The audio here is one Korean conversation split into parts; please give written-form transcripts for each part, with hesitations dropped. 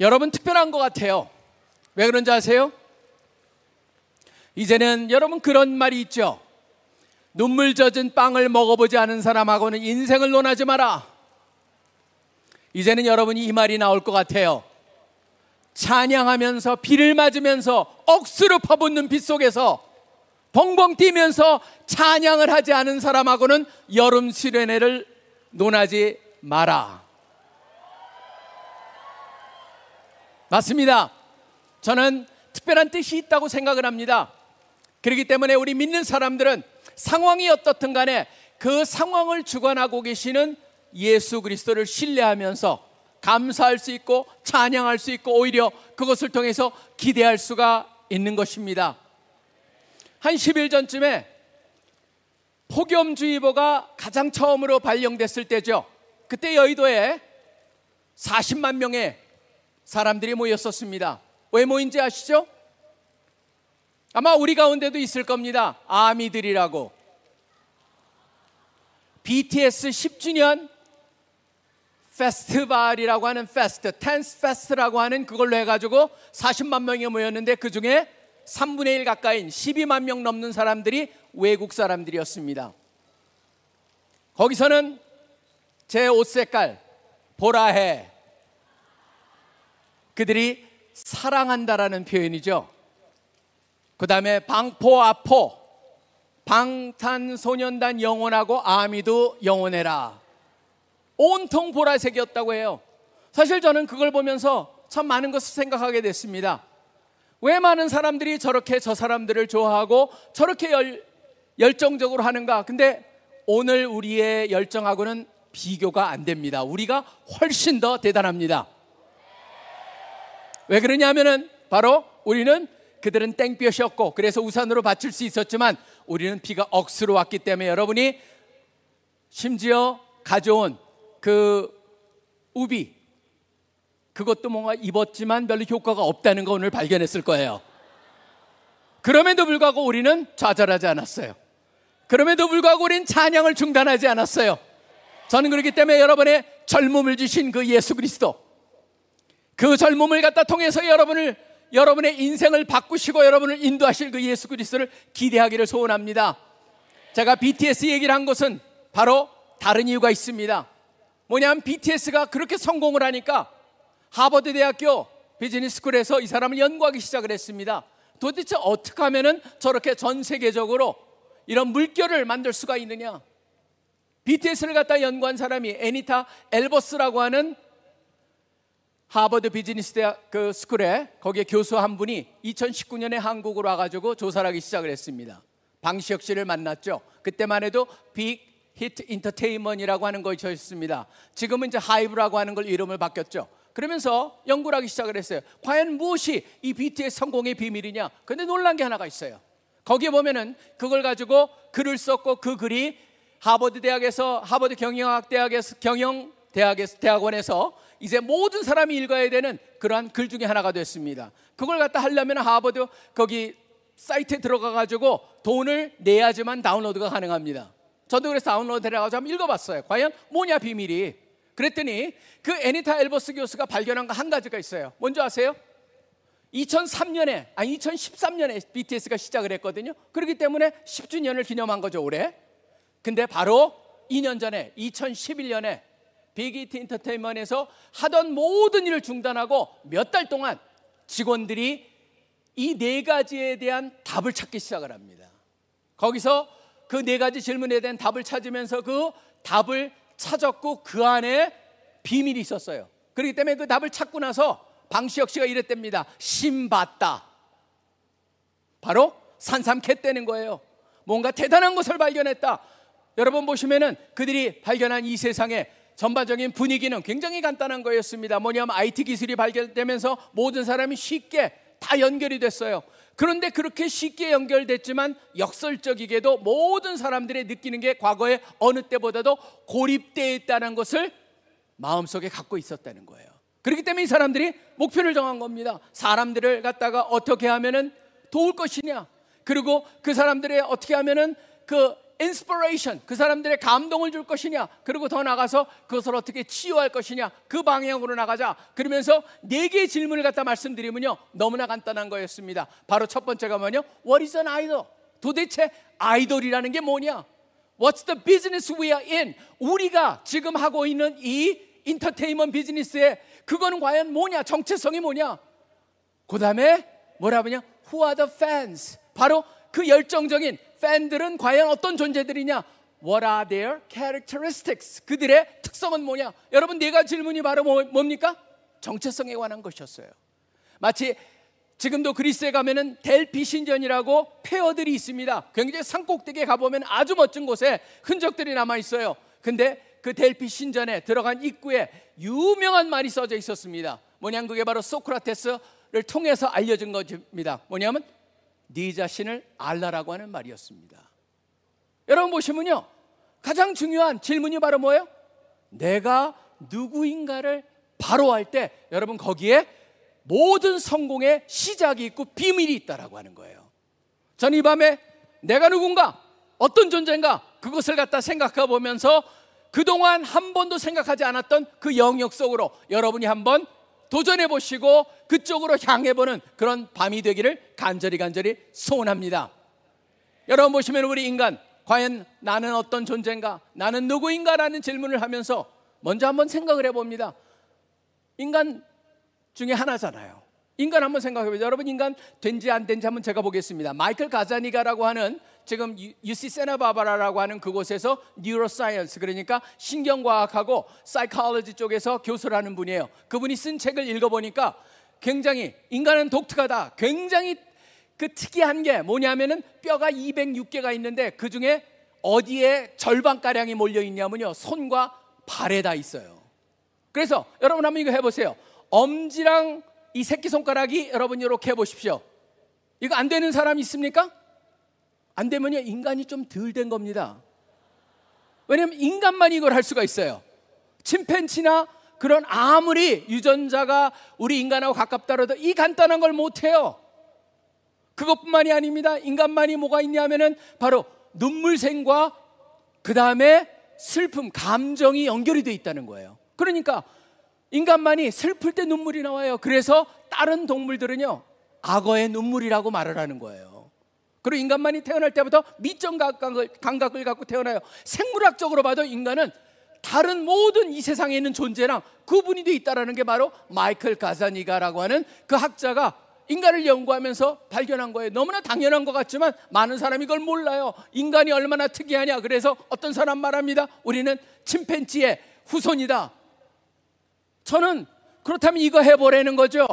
여러분 특별한 것 같아요. 왜 그런지 아세요? 이제는 여러분 그런 말이 있죠. 눈물 젖은 빵을 먹어보지 않은 사람하고는 인생을 논하지 마라. 이제는 여러분이 이 말이 나올 것 같아요. 찬양하면서 비를 맞으면서 억수로 퍼붓는 빗속에서 벙벙 뛰면서 찬양을 하지 않은 사람하고는 여름 수련회를 논하지 마라. 맞습니다. 저는 특별한 뜻이 있다고 생각을 합니다. 그렇기 때문에 우리 믿는 사람들은 상황이 어떻든 간에 그 상황을 주관하고 계시는 예수 그리스도를 신뢰하면서 감사할 수 있고 찬양할 수 있고 오히려 그것을 통해서 기대할 수가 있는 것입니다. 한 10일 전쯤에 폭염주의보가 가장 처음으로 발령됐을 때죠. 그때 여의도에 40만 명의 사람들이 모였었습니다. 왜 모인지 아시죠? 아마 우리 가운데도 있을 겁니다. 아미들이라고. BTS 10주년 페스티벌이라고 하는 페스트, 텐스 페스트라고 하는 그걸로 해가지고 40만 명이 모였는데 그 중에 3분의 1 가까이인 12만 명 넘는 사람들이 외국 사람들이었습니다. 거기서는 제 옷 색깔 보라해, 그들이 사랑한다라는 표현이죠. 그 다음에 방포아포, 방탄소년단 영원하고 아미도 영원해라. 온통 보라색이었다고 해요. 사실 저는 그걸 보면서 참 많은 것을 생각하게 됐습니다. 왜 많은 사람들이 저렇게 저 사람들을 좋아하고 저렇게 열정적으로 하는가? 근데 오늘 우리의 열정하고는 비교가 안 됩니다. 우리가 훨씬 더 대단합니다. 왜 그러냐면은 바로 우리는 그들은 땡볕이었고 그래서 우산으로 받칠 수 있었지만 우리는 비가 억수로 왔기 때문에 여러분이 심지어 가져온 그 우비 그것도 뭔가 입었지만 별로 효과가 없다는 거 오늘 발견했을 거예요. 그럼에도 불구하고 우리는 좌절하지 않았어요. 그럼에도 불구하고 우리는 찬양을 중단하지 않았어요. 저는 그렇기 때문에 여러분의 젊음을 주신 그 예수 그리스도, 그 젊음을 갖다 통해서 여러분의 인생을 바꾸시고 여러분을 인도하실 그 예수 그리스도를 기대하기를 소원합니다. 제가 BTS 얘기를 한 것은 바로 다른 이유가 있습니다. 뭐냐면 BTS가 그렇게 성공을 하니까 하버드 대학교 비즈니스스쿨에서 이 사람을 연구하기 시작을 했습니다. 도대체 어떻게 하면 저렇게 전 세계적으로 이런 물결을 만들 수가 있느냐. BTS를 갖다 연구한 사람이 애니타 엘버스라고 하는 하버드 비즈니스 대학 그 스쿨에 거기에 교수 한 분이 2019년에 한국으로 와가지고 조사를 하기 시작을 했습니다. 방시혁 씨를 만났죠. 그때만 해도 빅 히트 인터테인먼이라고 하는 것이 있었습니다. 지금은 이제 하이브라고 하는 걸 이름을 바뀌었죠. 그러면서 연구를 하기 시작을 했어요. 과연 무엇이 이 BTS 성공의 비밀이냐? 근데 놀란 게 하나가 있어요. 거기에 보면은 그걸 가지고 글을 썼고 그 글이 하버드 대학에서 하버드 경영학 대학에서 경영대학에서 대학원에서 이제 모든 사람이 읽어야 되는 그러한 글 중에 하나가 됐습니다. 그걸 갖다 하려면 하버드 거기 사이트에 들어가 가지고 돈을 내야지만 다운로드가 가능합니다. 저도 그래서 다운로드를 해가지고 한번 읽어봤어요. 과연 뭐냐 비밀이. 그랬더니 그 애니타 엘버스 교수가 발견한 거 한 가지가 있어요. 뭔지 아세요? 2013년에 BTS가 시작을 했거든요. 그렇기 때문에 10주년을 기념한 거죠, 올해. 근데 바로 2년 전에 2011년에 빅히트 인터테인먼트에서 하던 모든 일을 중단하고 몇 달 동안 직원들이 이 네 가지에 대한 답을 찾기 시작을 합니다. 거기서 그 네 가지 질문에 대한 답을 찾으면서 그 답을 찾았고 그 안에 비밀이 있었어요. 그렇기 때문에 그 답을 찾고 나서 방시혁 씨가 이랬답니다. 신받다. 바로 산삼캣대는 거예요. 뭔가 대단한 것을 발견했다. 여러분 보시면은 그들이 발견한 이 세상의 전반적인 분위기는 굉장히 간단한 거였습니다. 뭐냐면 IT 기술이 발견되면서 모든 사람이 쉽게 다 연결이 됐어요. 그런데 그렇게 쉽게 연결됐지만 역설적이게도 모든 사람들이 느끼는 게 과거의 어느 때보다도 고립되어 있다는 것을 마음속에 갖고 있었다는 거예요. 그렇기 때문에 이 사람들이 목표를 정한 겁니다. 사람들을 갖다가 어떻게 하면은 도울 것이냐. 그리고 그 사람들의 어떻게 하면은 그 인스피레이션, 그 사람들의 감동을 줄 것이냐, 그리고 더 나가서 그것을 어떻게 치유할 것이냐, 그 방향으로 나가자. 그러면서 네 개의 질문을 갖다 말씀드리면요, 너무나 간단한 거였습니다. 바로 첫 번째가 뭐냐요? What is an idol? 도대체 아이돌이라는 게 뭐냐? What's the business we are in? 우리가 지금 하고 있는 이 인터테인먼트 비즈니스에 그거는 과연 뭐냐? 정체성이 뭐냐? 그 다음에 뭐라 하냐? Who are the fans? 바로 그 열정적인 팬들은 과연 어떤 존재들이냐? What are their characteristics? 그들의 특성은 뭐냐? 여러분, 네 가지 질문이 바로 뭡니까? 정체성에 관한 것이었어요. 마치 지금도 그리스에 가면은 델피 신전이라고 폐허들이 있습니다. 굉장히 산꼭대기에 가보면 아주 멋진 곳에 흔적들이 남아있어요. 근데 그 델피 신전에 들어간 입구에 유명한 말이 써져 있었습니다. 뭐냐면 그게 바로 소크라테스를 통해서 알려진 것입니다. 뭐냐면 네 자신을 알라라고 하는 말이었습니다. 여러분 보시면요, 가장 중요한 질문이 바로 뭐예요? 내가 누구인가를 바로 할 때 여러분 거기에 모든 성공의 시작이 있고 비밀이 있다라고 하는 거예요. 저는 이 밤에 내가 누군가, 어떤 존재인가, 그것을 갖다 생각해 보면서 그동안 한 번도 생각하지 않았던 그 영역 속으로 여러분이 한번 도전해 보시고 그쪽으로 향해 보는 그런 밤이 되기를 간절히 소원합니다. 여러분 보시면 우리 인간, 과연 나는 어떤 존재인가, 나는 누구인가라는 질문을 하면서 먼저 한번 생각을 해봅니다. 인간 중에 하나잖아요. 인간 한번 생각해보세요. 여러분, 인간 된지 안 된지 한번 제가 보겠습니다. 마이클 가자니가라고 하는 지금 UC 세나바바라라고 하는 그곳에서 뉴로사이언스, 그러니까 신경과학하고 사이콜로지 쪽에서 교수를 하는 분이에요. 그분이 쓴 책을 읽어보니까 굉장히 인간은 독특하다, 굉장히 그 특이한 게 뭐냐면은 뼈가 206개가 있는데 그 중에 어디에 절반가량이 몰려있냐면요, 손과 발에 다 있어요. 그래서 여러분 한번 이거 해보세요. 엄지랑 이 새끼손가락이 여러분 이렇게 해보십시오. 이거 안 되는 사람 있습니까? 안 되면요, 인간이 좀 덜 된 겁니다. 왜냐하면 인간만 이걸 할 수가 있어요. 침팬지나 그런 아무리 유전자가 우리 인간하고 가깝다라도 이 간단한 걸 못해요. 그것뿐만이 아닙니다. 인간만이 뭐가 있냐면은 바로 눈물샘과 그 다음에 슬픔, 감정이 연결이 돼 있다는 거예요. 그러니까 인간만이 슬플 때 눈물이 나와요. 그래서 다른 동물들은요, 악어의 눈물이라고 말을 하는 거예요. 그리고 인간만이 태어날 때부터 미정 감각을 갖고 태어나요. 생물학적으로 봐도 인간은 다른 모든 이 세상에 있는 존재랑 구분이 돼 있다는 게 바로 마이클 가자니가라고 하는 그 학자가 인간을 연구하면서 발견한 거예요. 너무나 당연한 것 같지만 많은 사람이 이걸 몰라요. 인간이 얼마나 특이하냐. 그래서 어떤 사람 말합니다. 우리는 침팬지의 후손이다. 저는 그렇다면 이거 해보라는 거죠.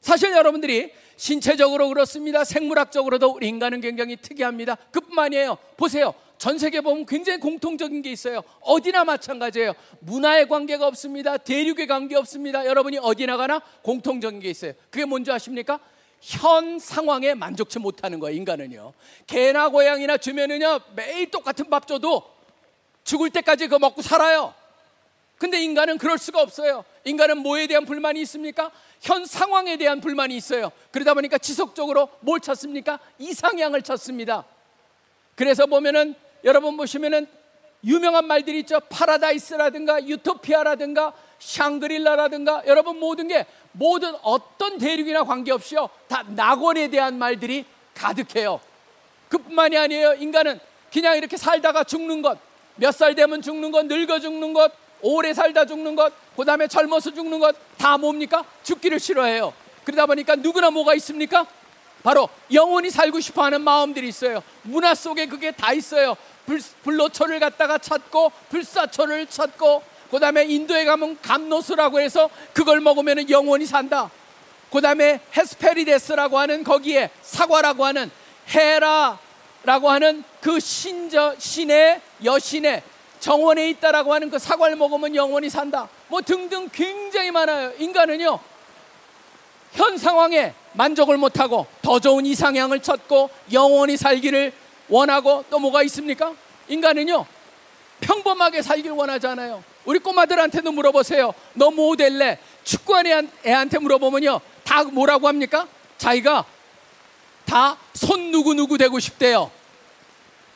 사실 여러분들이 신체적으로 그렇습니다. 생물학적으로도 우리 인간은 굉장히 특이합니다. 그뿐만이에요. 보세요. 전 세계 보면 굉장히 공통적인 게 있어요. 어디나 마찬가지예요. 문화의 관계가 없습니다. 대륙의 관계 없습니다. 여러분이 어디나 가나 공통적인 게 있어요. 그게 뭔지 아십니까? 현 상황에 만족치 못하는 거예요. 인간은요. 개나 고양이나 주면은요, 매일 똑같은 밥 줘도 죽을 때까지 그거 먹고 살아요. 근데 인간은 그럴 수가 없어요. 인간은 뭐에 대한 불만이 있습니까? 현 상황에 대한 불만이 있어요. 그러다 보니까 지속적으로 뭘 찾습니까? 이상향을 찾습니다. 그래서 보면은 여러분 보시면은 유명한 말들이 있죠. 파라다이스라든가 유토피아라든가 샹그릴라라든가, 여러분 모든 게 모든 어떤 대륙이나 관계없이요, 다 낙원에 대한 말들이 가득해요. 그뿐만이 아니에요. 인간은 그냥 이렇게 살다가 죽는 것, 몇 살 되면 죽는 것, 늙어 죽는 것, 오래 살다 죽는 것, 그 다음에 젊어서 죽는 것, 다 뭡니까? 죽기를 싫어해요. 그러다 보니까 누구나 뭐가 있습니까? 바로 영원히 살고 싶어하는 마음들이 있어요. 문화 속에 그게 다 있어요. 불로초를 갖다가 찾고 불사초를 찾고, 그 다음에 인도에 가면 감노수라고 해서 그걸 먹으면 영원히 산다. 그 다음에 헤스페리데스라고 하는 거기에 사과라고 하는 헤라라고 하는 그 신의 여신의 정원에 있다라고 하는 그 사과를 먹으면 영원히 산다. 뭐 등등 굉장히 많아요. 인간은요, 현 상황에 만족을 못하고 더 좋은 이상향을 찾고 영원히 살기를 원하고, 또 뭐가 있습니까? 인간은요, 평범하게 살기를 원하잖아요. 우리 꼬마들한테도 물어보세요. 너 뭐 될래? 축구하는 애한테 물어보면요, 다 뭐라고 합니까? 자기가 다 손 누구누구 되고 싶대요.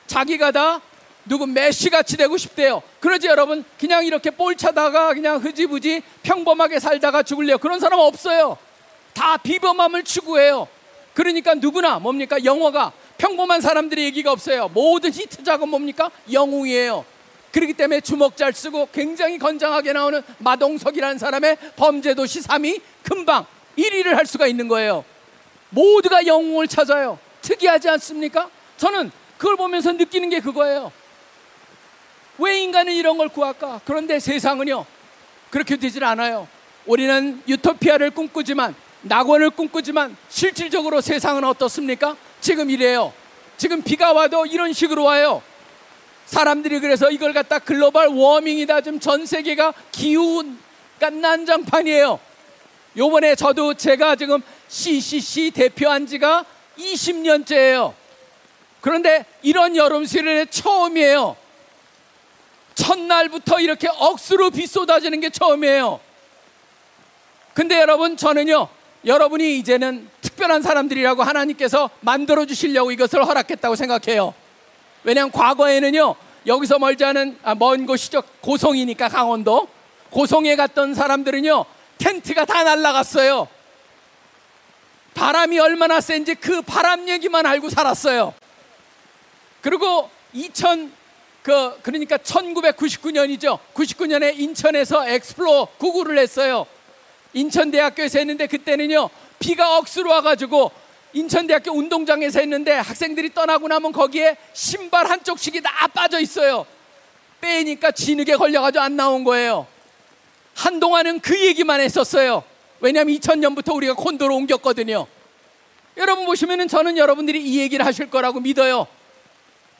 자기가 다 누구 메시같이 되고 싶대요. 그러지 여러분, 그냥 이렇게 볼 차다가 그냥 흐지부지 평범하게 살다가 죽을래요. 그런 사람 없어요. 다 비범함을 추구해요. 그러니까 누구나 뭡니까? 영어가 평범한 사람들의 얘기가 없어요. 모든 히트작은 뭡니까? 영웅이에요. 그렇기 때문에 주먹 잘 쓰고 굉장히 건장하게 나오는 마동석이라는 사람의 범죄도시 3위 금방 1위를 할 수가 있는 거예요. 모두가 영웅을 찾아요. 특이하지 않습니까? 저는 그걸 보면서 느끼는 게 그거예요. 왜 인간은 이런 걸 구할까? 그런데 세상은요, 그렇게 되질 않아요. 우리는 유토피아를 꿈꾸지만, 낙원을 꿈꾸지만 실질적으로 세상은 어떻습니까? 지금 이래요. 지금 비가 와도 이런 식으로 와요. 사람들이 그래서 이걸 갖다 글로벌 워밍이다, 지금 전 세계가 기후가 난장판이에요. 요번에 저도 제가 지금 CCC 대표한 지가 20년째예요. 그런데 이런 여름 수련회 처음이에요. 첫날부터 이렇게 억수로 비 쏟아지는 게 처음이에요. 근데 여러분, 저는요, 여러분이 이제는 특별한 사람들이라고 하나님께서 만들어 주시려고 이것을 허락했다고 생각해요. 왜냐하면 과거에는요, 여기서 멀지 않은 먼 곳이죠. 고성이니까 강원도. 고성에 갔던 사람들은요, 텐트가 다 날아갔어요. 바람이 얼마나 센지 그 바람 얘기만 알고 살았어요. 그리고 그러니까 1999년이죠. 99년에 인천에서 엑스플로어 99를 했어요. 인천대학교에서 했는데 그때는요, 비가 억수로 와가지고 인천대학교 운동장에서 했는데 학생들이 떠나고 나면 거기에 신발 한쪽씩이 다 빠져 있어요. 빼니까 진흙에 걸려가지고 안 나온 거예요. 한동안은 그 얘기만 했었어요. 왜냐하면 2000년부터 우리가 콘도로 옮겼거든요. 여러분 보시면은 저는 여러분들이 이 얘기를 하실 거라고 믿어요.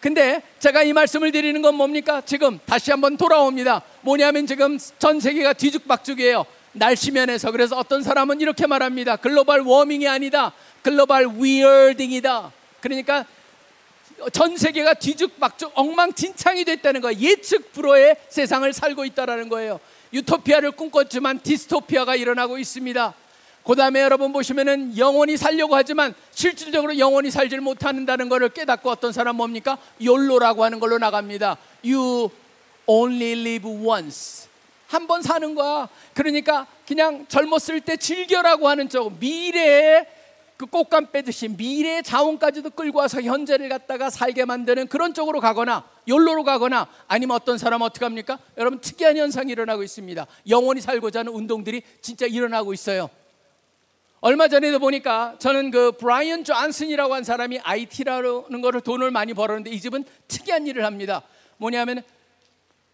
근데 제가 이 말씀을 드리는 건 뭡니까? 지금 다시 한번 돌아옵니다. 뭐냐면 지금 전 세계가 뒤죽박죽이에요. 날씨면에서. 그래서 어떤 사람은 이렇게 말합니다. 글로벌 워밍이 아니다. 글로벌 위어딩이다. 그러니까 전 세계가 뒤죽박죽 엉망진창이 됐다는 거예요. 예측 불허의 세상을 살고 있다는 거예요. 유토피아를 꿈꿨지만 디스토피아가 일어나고 있습니다. 그 다음에 여러분 보시면은 영원히 살려고 하지만 실질적으로 영원히 살질 못한다는 것을 깨닫고 어떤 사람 뭡니까? 욜로라고 하는 걸로 나갑니다. You only live once. 한 번 사는 거야. 그러니까 그냥 젊었을 때 즐겨라고 하는 쪽, 미래에 그 꽃감 빼듯이 미래의 자원까지도 끌고 와서 현재를 갖다가 살게 만드는 그런 쪽으로 가거나 욜로로 가거나, 아니면 어떤 사람은 어떻게 합니까? 여러분, 특이한 현상이 일어나고 있습니다. 영원히 살고자 하는 운동들이 진짜 일어나고 있어요. 얼마 전에도 보니까 저는 그 브라이언 존슨이라고 한 사람이 IT라는 거를 돈을 많이 벌었는데 이 집은 특이한 일을 합니다. 뭐냐면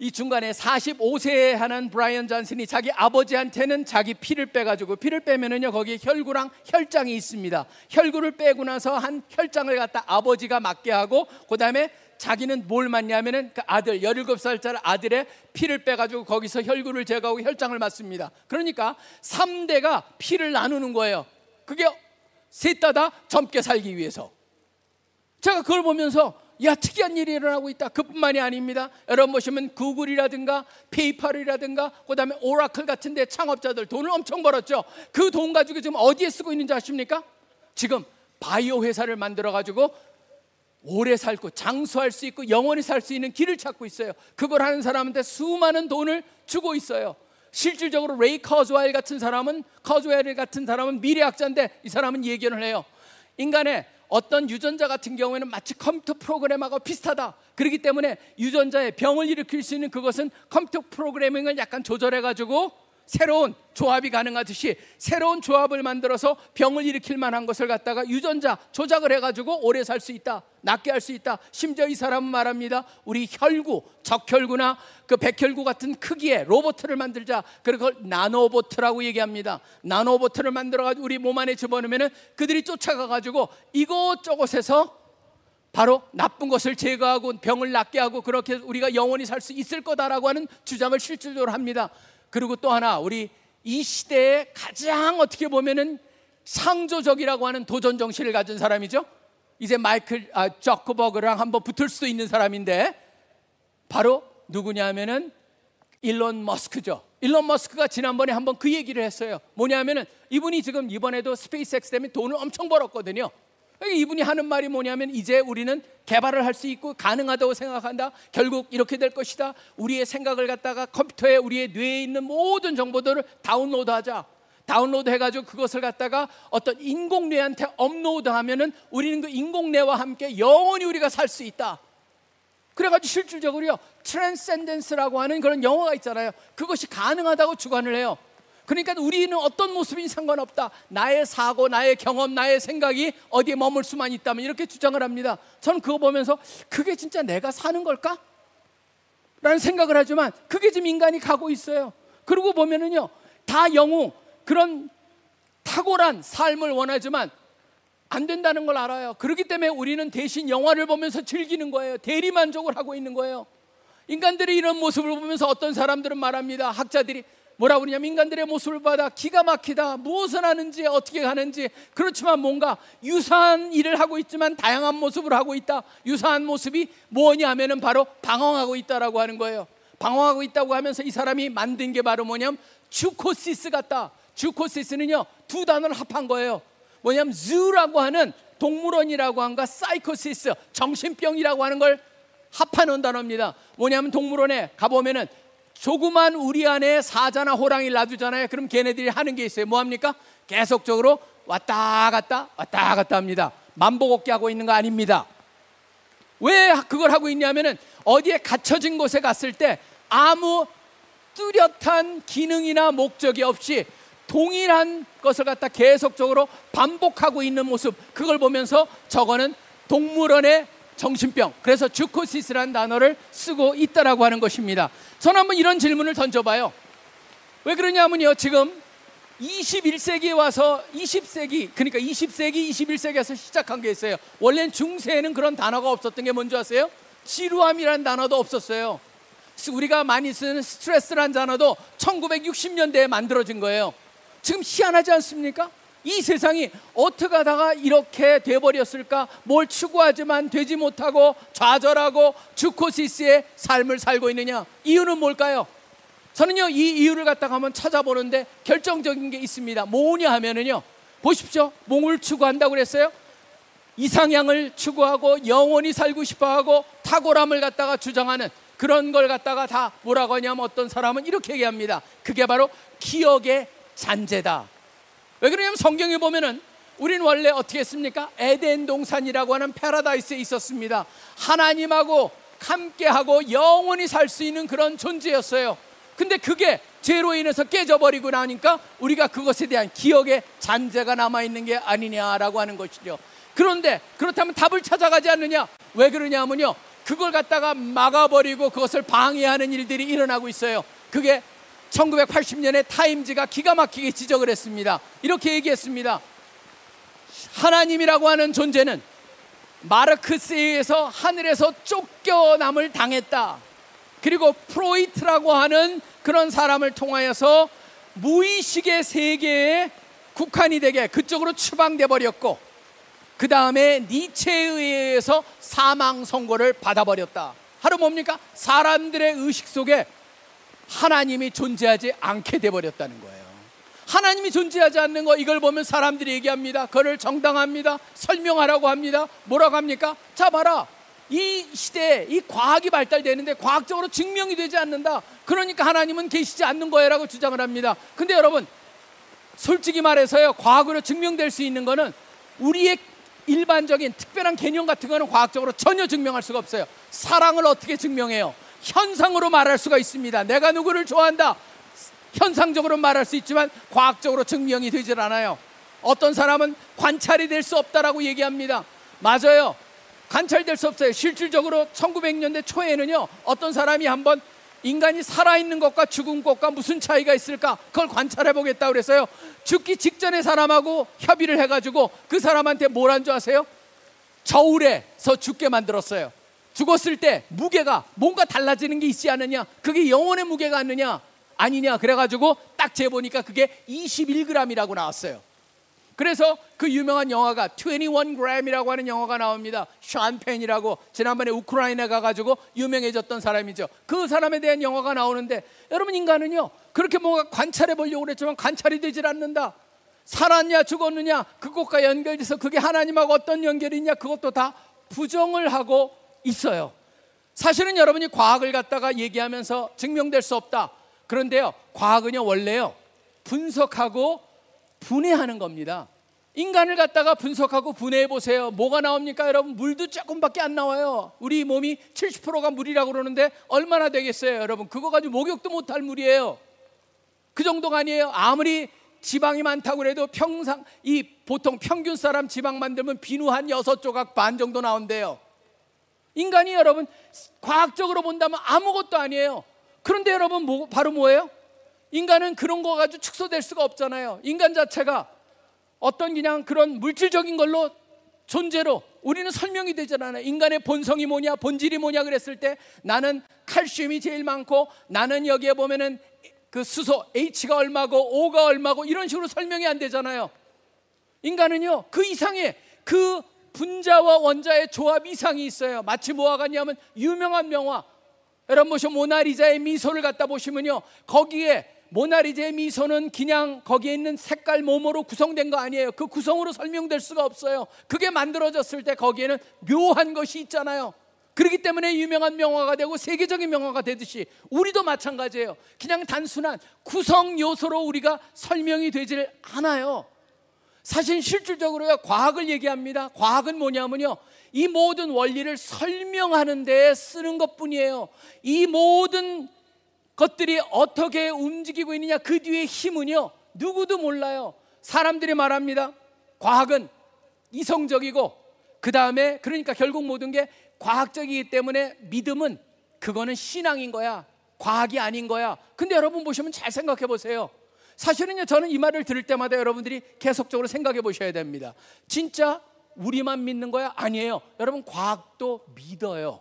이 중간에 45세에 하는 브라이언 존슨이 자기 아버지한테는 자기 피를 빼가지고, 피를 빼면은요 거기에 혈구랑 혈장이 있습니다. 혈구를 빼고 나서 한 혈장을 갖다 아버지가 맡게 하고, 그 다음에 자기는 뭘 맡냐면은 그 아들 17살짜리 아들의 피를 빼가지고 거기서 혈구를 제거하고 혈장을 맡습니다. 그러니까 3대가 피를 나누는 거예요. 그게 셋 다 젊게 살기 위해서. 제가 그걸 보면서 야, 특이한 일이 일어나고 있다. 그뿐만이 아닙니다. 여러분 보시면 구글이라든가 페이팔이라든가 그 다음에 오라클 같은 데 창업자들 돈을 엄청 벌었죠. 그 돈 가지고 지금 어디에 쓰고 있는지 아십니까? 지금 바이오 회사를 만들어가지고 오래 살고 장수할 수 있고 영원히 살 수 있는 길을 찾고 있어요. 그걸 하는 사람한테 수많은 돈을 주고 있어요. 실질적으로 레이 커즈와일 같은 사람은, 미래학자인데 이 사람은 예견을 해요. 인간의 어떤 유전자 같은 경우에는 마치 컴퓨터 프로그램하고 비슷하다. 그렇기 때문에 유전자의 병을 일으킬 수 있는 그것은 컴퓨터 프로그래밍을 약간 조절해가지고 새로운 조합이 가능하듯이 새로운 조합을 만들어서 병을 일으킬 만한 것을 갖다가 유전자 조작을 해가지고 오래 살 수 있다, 낫게 할 수 있다. 심지어 이 사람은 말합니다. 우리 혈구, 적혈구나 그 백혈구 같은 크기의 로봇을 만들자. 그걸 나노보트라고 얘기합니다. 나노보트를 만들어가지고 우리 몸 안에 집어넣으면은 그들이 쫓아가가지고 이곳저곳에서 바로 나쁜 것을 제거하고 병을 낫게 하고 그렇게 우리가 영원히 살 수 있을 거다라고 하는 주장을 실질적으로 합니다. 그리고 또 하나, 우리 이 시대에 가장 어떻게 보면은 창조적이라고 하는 도전 정신을 가진 사람이죠. 이제 자커버그랑 한번 붙을 수도 있는 사람인데 바로 누구냐면은 일론 머스크죠. 일론 머스크가 지난번에 한번 그 얘기를 했어요. 뭐냐면은 이분이 지금 이번에도 스페이스X 때문에 돈을 엄청 벌었거든요. 이분이 하는 말이 뭐냐면 이제 우리는 개발을 할 수 있고 가능하다고 생각한다. 결국 이렇게 될 것이다. 우리의 생각을 갖다가 컴퓨터에 우리의 뇌에 있는 모든 정보들을 다운로드하자. 다운로드해가지고 그것을 갖다가 어떤 인공뇌한테 업로드하면은 우리는 그 인공뇌와 함께 영원히 우리가 살 수 있다. 그래가지고 실질적으로요, 트랜센덴스라고 하는 그런 영어가 있잖아요. 그것이 가능하다고 주관을 해요. 그러니까 우리는 어떤 모습이 상관없다. 나의 사고, 나의 경험, 나의 생각이 어디에 머물 수만 있다면 이렇게 주장을 합니다. 저는 그거 보면서 그게 진짜 내가 사는 걸까? 라는 생각을 하지만 그게 지금 인간이 가고 있어요. 그러고 보면은요, 다 영웅, 그런 탁월한 삶을 원하지만 안 된다는 걸 알아요. 그렇기 때문에 우리는 대신 영화를 보면서 즐기는 거예요. 대리만족을 하고 있는 거예요. 인간들이 이런 모습을 보면서 어떤 사람들은 말합니다. 학자들이 뭐라고 그러냐면 인간들의 모습을 받아 기가 막히다. 무엇을 하는지 어떻게 하는지. 그렇지만 뭔가 유사한 일을 하고 있지만 다양한 모습을 하고 있다. 유사한 모습이 뭐냐 하면은 바로 방황하고 있다라고 하는 거예요. 방황하고 있다고 하면서 이 사람이 만든 게 바로 뭐냐면 주코시스 같다. 주코시스는요, 두 단어를 합한 거예요. 뭐냐면 zoo라고 하는 동물원이라고 한가 사이코시스, 정신병이라고 하는 걸 합한 단어입니다. 뭐냐면 동물원에 가보면은 조그만 우리 안에 사자나 호랑이를 놔두잖아요. 그럼 걔네들이 하는 게 있어요. 뭐합니까? 계속적으로 왔다 갔다 왔다 갔다 합니다. 만보걷기 하고 있는 거 아닙니다. 왜 그걸 하고 있냐면은 어디에 갇혀진 곳에 갔을 때 아무 뚜렷한 기능이나 목적이 없이 동일한 것을 갖다 계속적으로 반복하고 있는 모습, 그걸 보면서 저거는 동물원의 정신병, 그래서 주코시스라는 단어를 쓰고 있다라고 하는 것입니다. 저는 한번 이런 질문을 던져봐요. 왜 그러냐면요, 지금 21세기에 와서 20세기, 그러니까 20세기, 21세기에서 시작한 게 있어요. 원래는 중세에는 그런 단어가 없었던 게 뭔지 아세요? 지루함이라는 단어도 없었어요. 우리가 많이 쓰는 스트레스라는 단어도 1960년대에 만들어진 거예요. 지금 희한하지 않습니까? 이 세상이 어떻게 하다가 이렇게 돼버렸을까? 뭘 추구하지만 되지 못하고 좌절하고 주코시스의 삶을 살고 있느냐? 이유는 뭘까요? 저는요, 이 이유를 갖다가 한번 찾아보는데 결정적인 게 있습니다. 뭐냐 하면은요, 보십시오. 뭘 추구한다고 그랬어요? 이상향을 추구하고 영원히 살고 싶어하고 탁월함을 갖다가 주장하는 그런 걸 갖다가 다 뭐라고 하냐면 어떤 사람은 이렇게 얘기합니다. 그게 바로 기억의 잔재다. 왜 그러냐면 성경에 보면은 우린 원래 어떻게 했습니까? 에덴 동산이라고 하는 패러다이스에 있었습니다. 하나님하고 함께하고 영원히 살 수 있는 그런 존재였어요. 근데 그게 죄로 인해서 깨져버리고 나니까 우리가 그것에 대한 기억의 잔재가 남아있는 게 아니냐라고 하는 것이죠. 그런데 그렇다면 답을 찾아가지 않느냐? 왜 그러냐면요, 그걸 갖다가 막아버리고 그것을 방해하는 일들이 일어나고 있어요. 그게 1980년에 타임즈가 기가 막히게 지적을 했습니다. 이렇게 얘기했습니다. 하나님이라고 하는 존재는 마르크스에 의해서 하늘에서 쫓겨남을 당했다. 그리고 프로이트라고 하는 그런 사람을 통하여서 무의식의 세계에 국한이 되게 그쪽으로 추방돼 버렸고, 그 다음에 니체에 의해서 사망 선고를 받아버렸다. 하루 뭡니까? 사람들의 의식 속에 하나님이 존재하지 않게 돼버렸다는 거예요. 하나님이 존재하지 않는 거, 이걸 보면 사람들이 얘기합니다. 그걸 정당합니다. 설명하라고 합니다. 뭐라고 합니까? 자, 봐라. 이 시대에 이 과학이 발달되는데 과학적으로 증명이 되지 않는다. 그러니까 하나님은 계시지 않는 거예요 라고 주장을 합니다. 근데 여러분, 솔직히 말해서요, 과학으로 증명될 수 있는 거는 우리의 일반적인 특별한 개념 같은 거는 과학적으로 전혀 증명할 수가 없어요. 사랑을 어떻게 증명해요? 현상으로 말할 수가 있습니다. 내가 누구를 좋아한다, 현상적으로 말할 수 있지만 과학적으로 증명이 되질 않아요. 어떤 사람은 관찰이 될 수 없다라고 얘기합니다. 맞아요, 관찰될 수 없어요. 실질적으로 1900년대 초에는요, 어떤 사람이 한번 인간이 살아있는 것과 죽은 것과 무슨 차이가 있을까, 그걸 관찰해 보겠다고 그래서요, 죽기 직전에 사람하고 협의를 해가지고 그 사람한테 뭘 한 줄 아세요? 저울에서 죽게 만들었어요. 죽었을 때 무게가 뭔가 달라지는 게 있지 않느냐, 그게 영혼의 무게가 아니냐, 그래가지고 딱 재보니까 그게 21g이라고 나왔어요. 그래서 그 유명한 영화가 21g이라고 하는 영화가 나옵니다. 샴펜이라고 지난번에 우크라이나 가가지고 유명해졌던 사람이죠. 그 사람에 대한 영화가 나오는데, 여러분 인간은요, 그렇게 뭔가 관찰해 보려고 그랬지만 관찰이 되질 않는다. 살았냐 죽었느냐 그것과 연결돼서 그게 하나님하고 어떤 연결이 있냐 그것도 다 부정을 하고 있어요. 사실은 여러분이 과학을 갖다가 얘기하면서 증명될 수 없다. 그런데요, 과학은요 원래요 분석하고 분해하는 겁니다. 인간을 갖다가 분석하고 분해해 보세요. 뭐가 나옵니까? 여러분, 물도 조금밖에 안 나와요. 우리 몸이 70%가 물이라고 그러는데 얼마나 되겠어요, 여러분? 그거 가지고 목욕도 못할 물이에요. 그 정도가 아니에요. 아무리 지방이 많다고 해도 평상 이 보통 평균 사람 지방 만들면 비누 한 6조각 반 정도 나온대요. 인간이 여러분 과학적으로 본다면 아무것도 아니에요. 그런데 여러분 바로 뭐예요? 인간은 그런 거 가지고 축소될 수가 없잖아요. 인간 자체가 어떤 그냥 그런 물질적인 걸로 존재로 우리는 설명이 되잖아요. 인간의 본성이 뭐냐, 본질이 뭐냐 그랬을 때 나는 칼슘이 제일 많고 나는 여기에 보면은 그 수소 H가 얼마고 O가 얼마고 이런 식으로 설명이 안 되잖아요. 인간은요 그 이상의 그 분자와 원자의 조합 이상이 있어요. 마치 뭐와 같냐면 유명한 명화 여러분 보시면 모나리자의 미소를 갖다 보시면요 거기에 모나리자의 미소는 그냥 거기에 있는 색깔 모모로 구성된 거 아니에요. 그 구성으로 설명될 수가 없어요. 그게 만들어졌을 때 거기에는 묘한 것이 있잖아요. 그렇기 때문에 유명한 명화가 되고 세계적인 명화가 되듯이 우리도 마찬가지예요. 그냥 단순한 구성 요소로 우리가 설명이 되질 않아요. 사실 실질적으로 과학을 얘기합니다. 과학은 뭐냐면요 이 모든 원리를 설명하는 데 쓰는 것뿐이에요. 이 모든 것들이 어떻게 움직이고 있느냐 그 뒤에 힘은요 누구도 몰라요. 사람들이 말합니다. 과학은 이성적이고 그 다음에 그러니까 결국 모든 게 과학적이기 때문에 믿음은 그거는 신앙인 거야. 과학이 아닌 거야. 근데 여러분 보시면 잘 생각해 보세요. 사실은요 저는 이 말을 들을 때마다 여러분들이 계속적으로 생각해 보셔야 됩니다. 진짜 우리만 믿는 거야? 아니에요. 여러분 과학도 믿어요.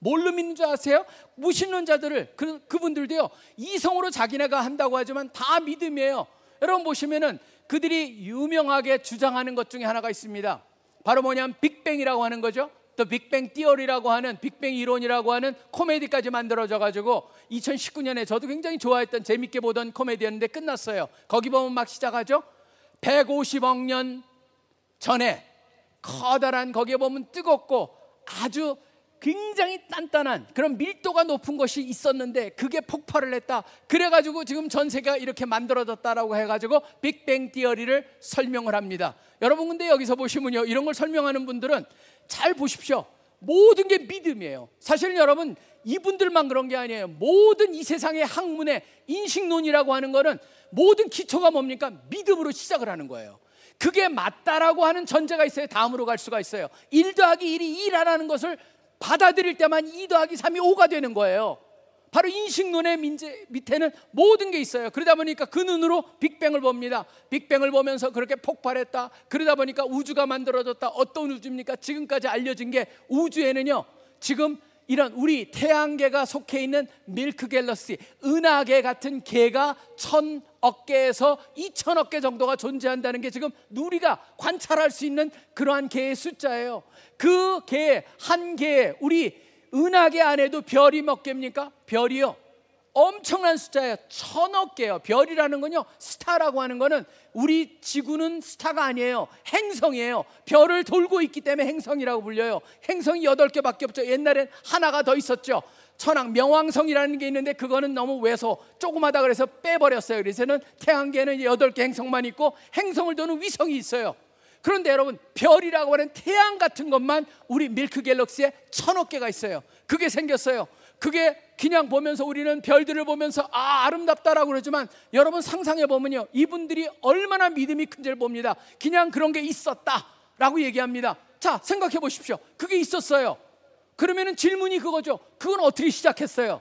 뭘로 믿는 줄 아세요? 무신론자들을 그분들도요 이성으로 자기네가 한다고 하지만 다 믿음이에요. 여러분 보시면은 그들이 유명하게 주장하는 것 중에 하나가 있습니다. 바로 뭐냐면 빅뱅이라고 하는 거죠. 또 빅뱅 티어리라고 하는 빅뱅 이론이라고 하는 코미디까지 만들어져가지고 2019년에 저도 굉장히 좋아했던 재밌게 보던 코미디였는데 끝났어요. 거기 보면 막 시작하죠. 150억 년 전에 커다란 거기에 보면 뜨겁고 아주 굉장히 단단한 그런 밀도가 높은 것이 있었는데 그게 폭발을 했다. 그래가지고 지금 전 세계가 이렇게 만들어졌다라고 해가지고 빅뱅 티어리를 설명을 합니다. 여러분 근데 여기서 보시면요 이런 걸 설명하는 분들은 잘 보십시오. 모든 게 믿음이에요. 사실 여러분 이분들만 그런 게 아니에요. 모든 이 세상의 학문의 인식론이라고 하는 거는 모든 기초가 뭡니까? 믿음으로 시작을 하는 거예요. 그게 맞다라고 하는 전제가 있어야 다음으로 갈 수가 있어요. 1 더하기 1이 2라는 것을 받아들일 때만 2 더하기 3이 5가 되는 거예요. 바로 인식론의 밑에는 모든 게 있어요. 그러다 보니까 그 눈으로 빅뱅을 봅니다. 빅뱅을 보면서 그렇게 폭발했다. 그러다 보니까 우주가 만들어졌다. 어떤 우주입니까? 지금까지 알려진 게 우주에는요 지금 이런 우리 태양계가 속해 있는 밀크 갤럭시 은하계 같은 개가 1000억 개에서 2000억 개 정도가 존재한다는 게 지금 우리가 관찰할 수 있는 그러한 개의 숫자예요. 그 개 한 개에 우리 은하계 안에도 별이 몇 개입니까? 별이요 엄청난 숫자예요. 1000억 개요. 별이라는 건요 스타라고 하는 거는 우리 지구는 스타가 아니에요. 행성이에요. 별을 돌고 있기 때문에 행성이라고 불려요. 행성이 8개밖에 없죠. 옛날엔 하나가 더 있었죠. 천왕 명왕성이라는 게 있는데 그거는 너무 왜소 조그마다 그래서 빼버렸어요. 그래서는 태양계는 8개 행성만 있고 행성을 도는 위성이 있어요. 그런데 여러분 별이라고 하는 태양 같은 것만 우리 밀크 갤럭시에 1000억 개가 있어요. 그게 생겼어요. 그게 그냥 보면서 우리는 별들을 보면서 아 아름답다라고 그러지만 여러분 상상해보면요 이분들이 얼마나 믿음이 큰지를 봅니다. 그냥 그런 게 있었다라고 얘기합니다. 자 생각해보십시오. 그게 있었어요. 그러면 질문이 그거죠. 그건 어떻게 시작했어요?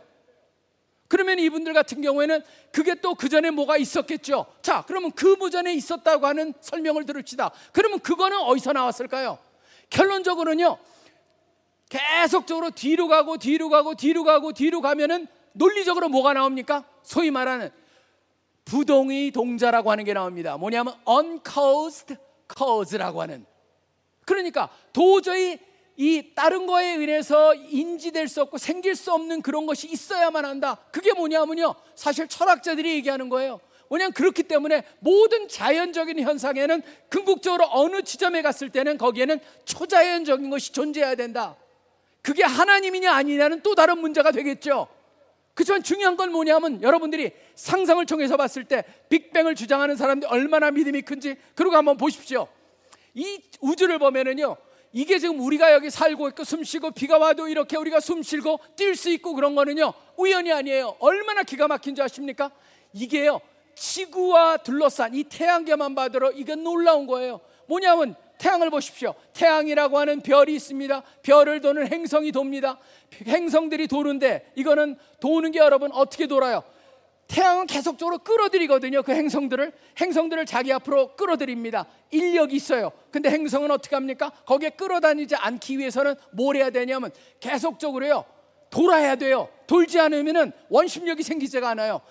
그러면 이분들 같은 경우에는 그게 또 그 전에 뭐가 있었겠죠. 자 그러면 그 전에 있었다고 하는 설명을 들읍시다. 그러면 그거는 어디서 나왔을까요? 결론적으로는요 계속적으로 뒤로 가면은 논리적으로 뭐가 나옵니까? 소위 말하는 부동의 동자라고 하는 게 나옵니다. 뭐냐면 uncaused cause라고 하는, 그러니까 도저히 이 다른 거에 의해서 인지될 수 없고 생길 수 없는 그런 것이 있어야만 한다. 그게 뭐냐면요 사실 철학자들이 얘기하는 거예요. 왜냐하면 그렇기 때문에 모든 자연적인 현상에는 궁극적으로 어느 지점에 갔을 때는 거기에는 초자연적인 것이 존재해야 된다. 그게 하나님이냐 아니냐는 또 다른 문제가 되겠죠. 그렇지만 중요한 건 뭐냐면 여러분들이 상상을 통해서 봤을 때 빅뱅을 주장하는 사람들이 얼마나 믿음이 큰지 그러고 한번 보십시오. 이 우주를 보면은요, 이게 지금 우리가 여기 살고 있고 숨쉬고 비가 와도 이렇게 우리가 숨쉬고 뛸 수 있고 그런 거는요 우연이 아니에요. 얼마나 기가 막힌 줄 아십니까? 이게요 지구와 둘러싼 이 태양계만 봐도 이게 놀라운 거예요. 뭐냐면 태양을 보십시오. 태양이라고 하는 별이 있습니다. 별을 도는 행성이 돕니다. 행성들이 도는데 이거는 도는 게 여러분 어떻게 돌아요? 태양은 계속적으로 끌어들이거든요. 그 행성들을 자기 앞으로 끌어들입니다. 인력이 있어요. 근데 행성은 어떻게 합니까? 거기에 끌어다니지 않기 위해서는 뭘 해야 되냐면 계속적으로요 돌아야 돼요. 돌지 않으면은 원심력이 생기지가 않아요.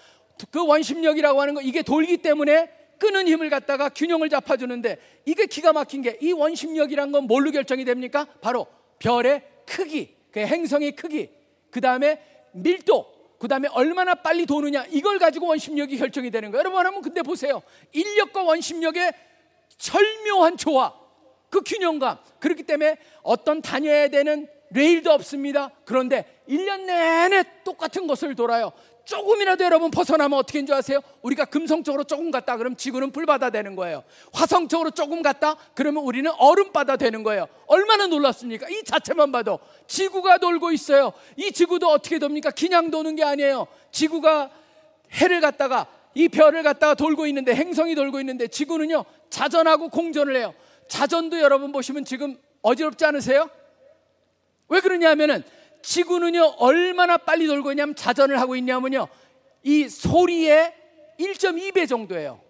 그 원심력이라고 하는 거 이게 돌기 때문에 끄는 힘을 갖다가 균형을 잡아주는데 이게 기가 막힌 게 이 원심력이란 건 뭘로 결정이 됩니까? 바로 별의 크기, 그 행성의 크기, 그 다음에 밀도, 그 다음에 얼마나 빨리 도느냐, 이걸 가지고 원심력이 결정이 되는 거예요. 여러분 한번 근데 보세요. 인력과 원심력의 절묘한 조화, 그 균형감. 그렇기 때문에 어떤 다녀야 되는 레일도 없습니다. 그런데 1년 내내 똑같은 것을 돌아요. 조금이라도 여러분 벗어나면 어떻게인 줄 아세요? 우리가 금성적으로 조금 갔다 그러면 지구는 불바다 되는 거예요. 화성적으로 조금 갔다 그러면 우리는 얼음바다 되는 거예요. 얼마나 놀랐습니까? 이 자체만 봐도 지구가 돌고 있어요. 이 지구도 어떻게 돕니까? 그냥 도는 게 아니에요. 지구가 해를 갖다가 이 별을 갖다가 돌고 있는데 행성이 돌고 있는데 지구는요 자전하고 공전을 해요. 자전도 여러분 보시면 지금 어지럽지 않으세요? 왜 그러냐 하면은 지구는요 얼마나 빨리 돌고 있냐면 자전을 하고 있냐면요 이 소리의 1.2배 정도예요.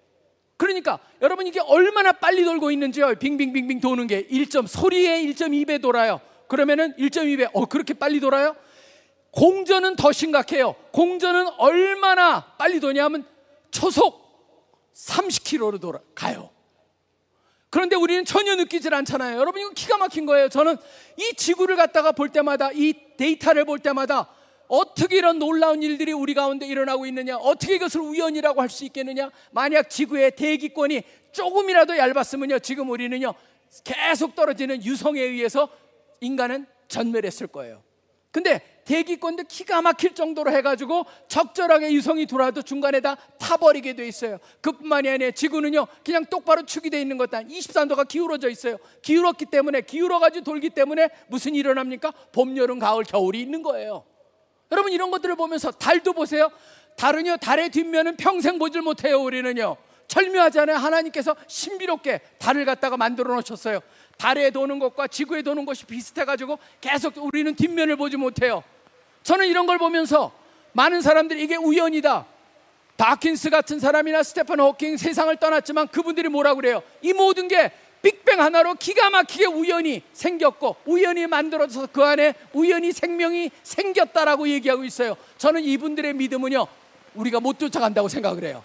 그러니까 여러분 이게 얼마나 빨리 돌고 있는지요. 빙빙빙빙 도는 게 소리의 1.2배 돌아요. 그러면은 1.2배 그렇게 빨리 돌아요? 공전은 더 심각해요. 공전은 얼마나 빨리 도냐면 초속 30km로 돌아가요. 그런데 우리는 전혀 느끼질 않잖아요. 여러분 이거 기가 막힌 거예요. 저는 이 지구를 갖다가 볼 때마다, 이 데이터를 볼 때마다 어떻게 이런 놀라운 일들이 우리 가운데 일어나고 있느냐, 어떻게 이것을 우연이라고 할 수 있겠느냐. 만약 지구의 대기권이 조금이라도 얇았으면요 지금 우리는요 계속 떨어지는 유성에 의해서 인간은 전멸했을 거예요. 근데 대기권도 기가 막힐 정도로 해가지고 적절하게 유성이 돌아도 중간에 다 타버리게 돼 있어요. 그뿐만이 아니라 지구는요 그냥 똑바로 축이 돼 있는 것도 아니에요. 23도가 기울어져 있어요. 기울었기 때문에, 기울어가지고 돌기 때문에 무슨 일이 일어납니까? 봄, 여름, 가을, 겨울이 있는 거예요. 여러분 이런 것들을 보면서 달도 보세요. 달은요 달의 뒷면은 평생 보질 못해요. 우리는요 절묘하잖아요. 하나님께서 신비롭게 달을 갖다가 만들어 놓으셨어요. 달에 도는 것과 지구에 도는 것이 비슷해가지고 계속 우리는 뒷면을 보지 못해요. 저는 이런 걸 보면서 많은 사람들이 이게 우연이다, 다킨스 같은 사람이나 스티브 호킹, 세상을 떠났지만 그분들이 뭐라고 그래요? 이 모든 게 빅뱅 하나로 기가 막히게 우연히 생겼고 우연히 만들어져서 그 안에 우연히 생명이 생겼다라고 얘기하고 있어요. 저는 이분들의 믿음은요 우리가 못 쫓아간다고 생각을 해요.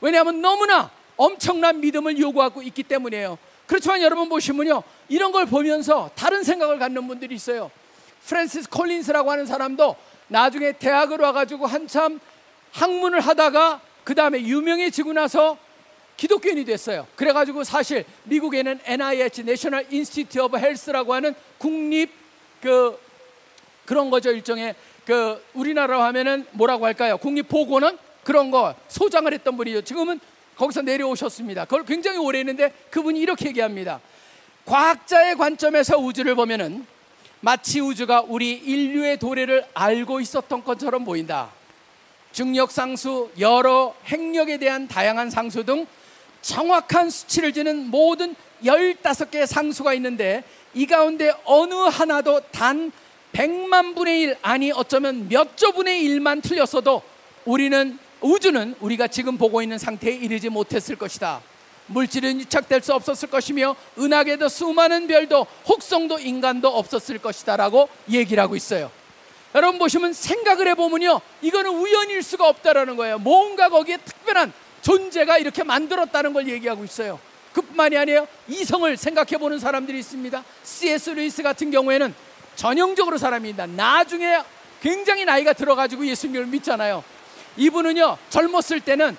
왜냐하면 너무나 엄청난 믿음을 요구하고 있기 때문이에요. 그렇지만 여러분 보시면요 이런 걸 보면서 다른 생각을 갖는 분들이 있어요. 프랜시스 콜린스라고 하는 사람도 나중에 대학을 와가지고 한참 학문을 하다가 그 다음에 유명해지고 나서 기독교인이 됐어요. 그래가지고 사실 미국에는 NIH, National Institute of Health라고 하는 국립 그런 거죠. 일종의 우리나라로 하면은 뭐라고 할까요? 국립보건원 그런 거 소장을 했던 분이죠. 지금은 거기서 내려오셨습니다. 그걸 굉장히 오래 했는데 그분이 이렇게 얘기합니다. 과학자의 관점에서 우주를 보면은 마치 우주가 우리 인류의 도래를 알고 있었던 것처럼 보인다. 중력 상수, 여러 행력에 대한 다양한 상수 등 정확한 수치를 지는 모든 15개의 상수가 있는데 이 가운데 어느 하나도 단 100만 분의 1, 아니 어쩌면 몇 조분의 1만 틀렸어도 우주는 우리가 지금 보고 있는 상태에 이르지 못했을 것이다. 물질은 유착될 수 없었을 것이며 은하계도 수많은 별도 혹성도 인간도 없었을 것이다 라고 얘기를 하고 있어요. 여러분 보시면 생각을 해보면요 이거는 우연일 수가 없다라는 거예요. 뭔가 거기에 특별한 존재가 이렇게 만들었다는 걸 얘기하고 있어요. 그뿐만이 아니에요. 이성을 생각해보는 사람들이 있습니다. CS 루이스 같은 경우에는 전형적으로 사람입니다. 나중에 굉장히 나이가 들어가지고 예수님을 믿잖아요. 이분은요 젊었을 때는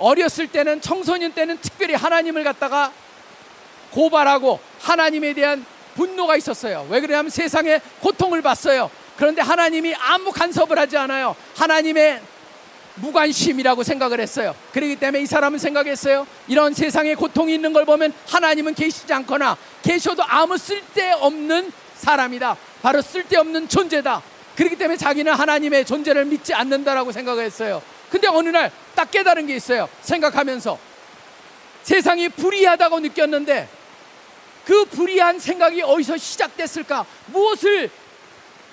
어렸을 때는, 청소년 때는 특별히 하나님을 갖다가 고발하고 하나님에 대한 분노가 있었어요. 왜 그러냐면 세상의 고통을 봤어요. 그런데 하나님이 아무 간섭을 하지 않아요. 하나님의 무관심이라고 생각을 했어요. 그렇기 때문에 이 사람은 생각했어요. 이런 세상에 고통이 있는 걸 보면 하나님은 계시지 않거나 계셔도 아무 쓸데없는 사람이다. 바로 쓸데없는 존재다. 그렇기 때문에 자기는 하나님의 존재를 믿지 않는다라고 생각을 했어요. 근데 어느 날 딱 깨달은 게 있어요. 생각하면서 세상이 불의하다고 느꼈는데 그 불의한 생각이 어디서 시작됐을까? 무엇을,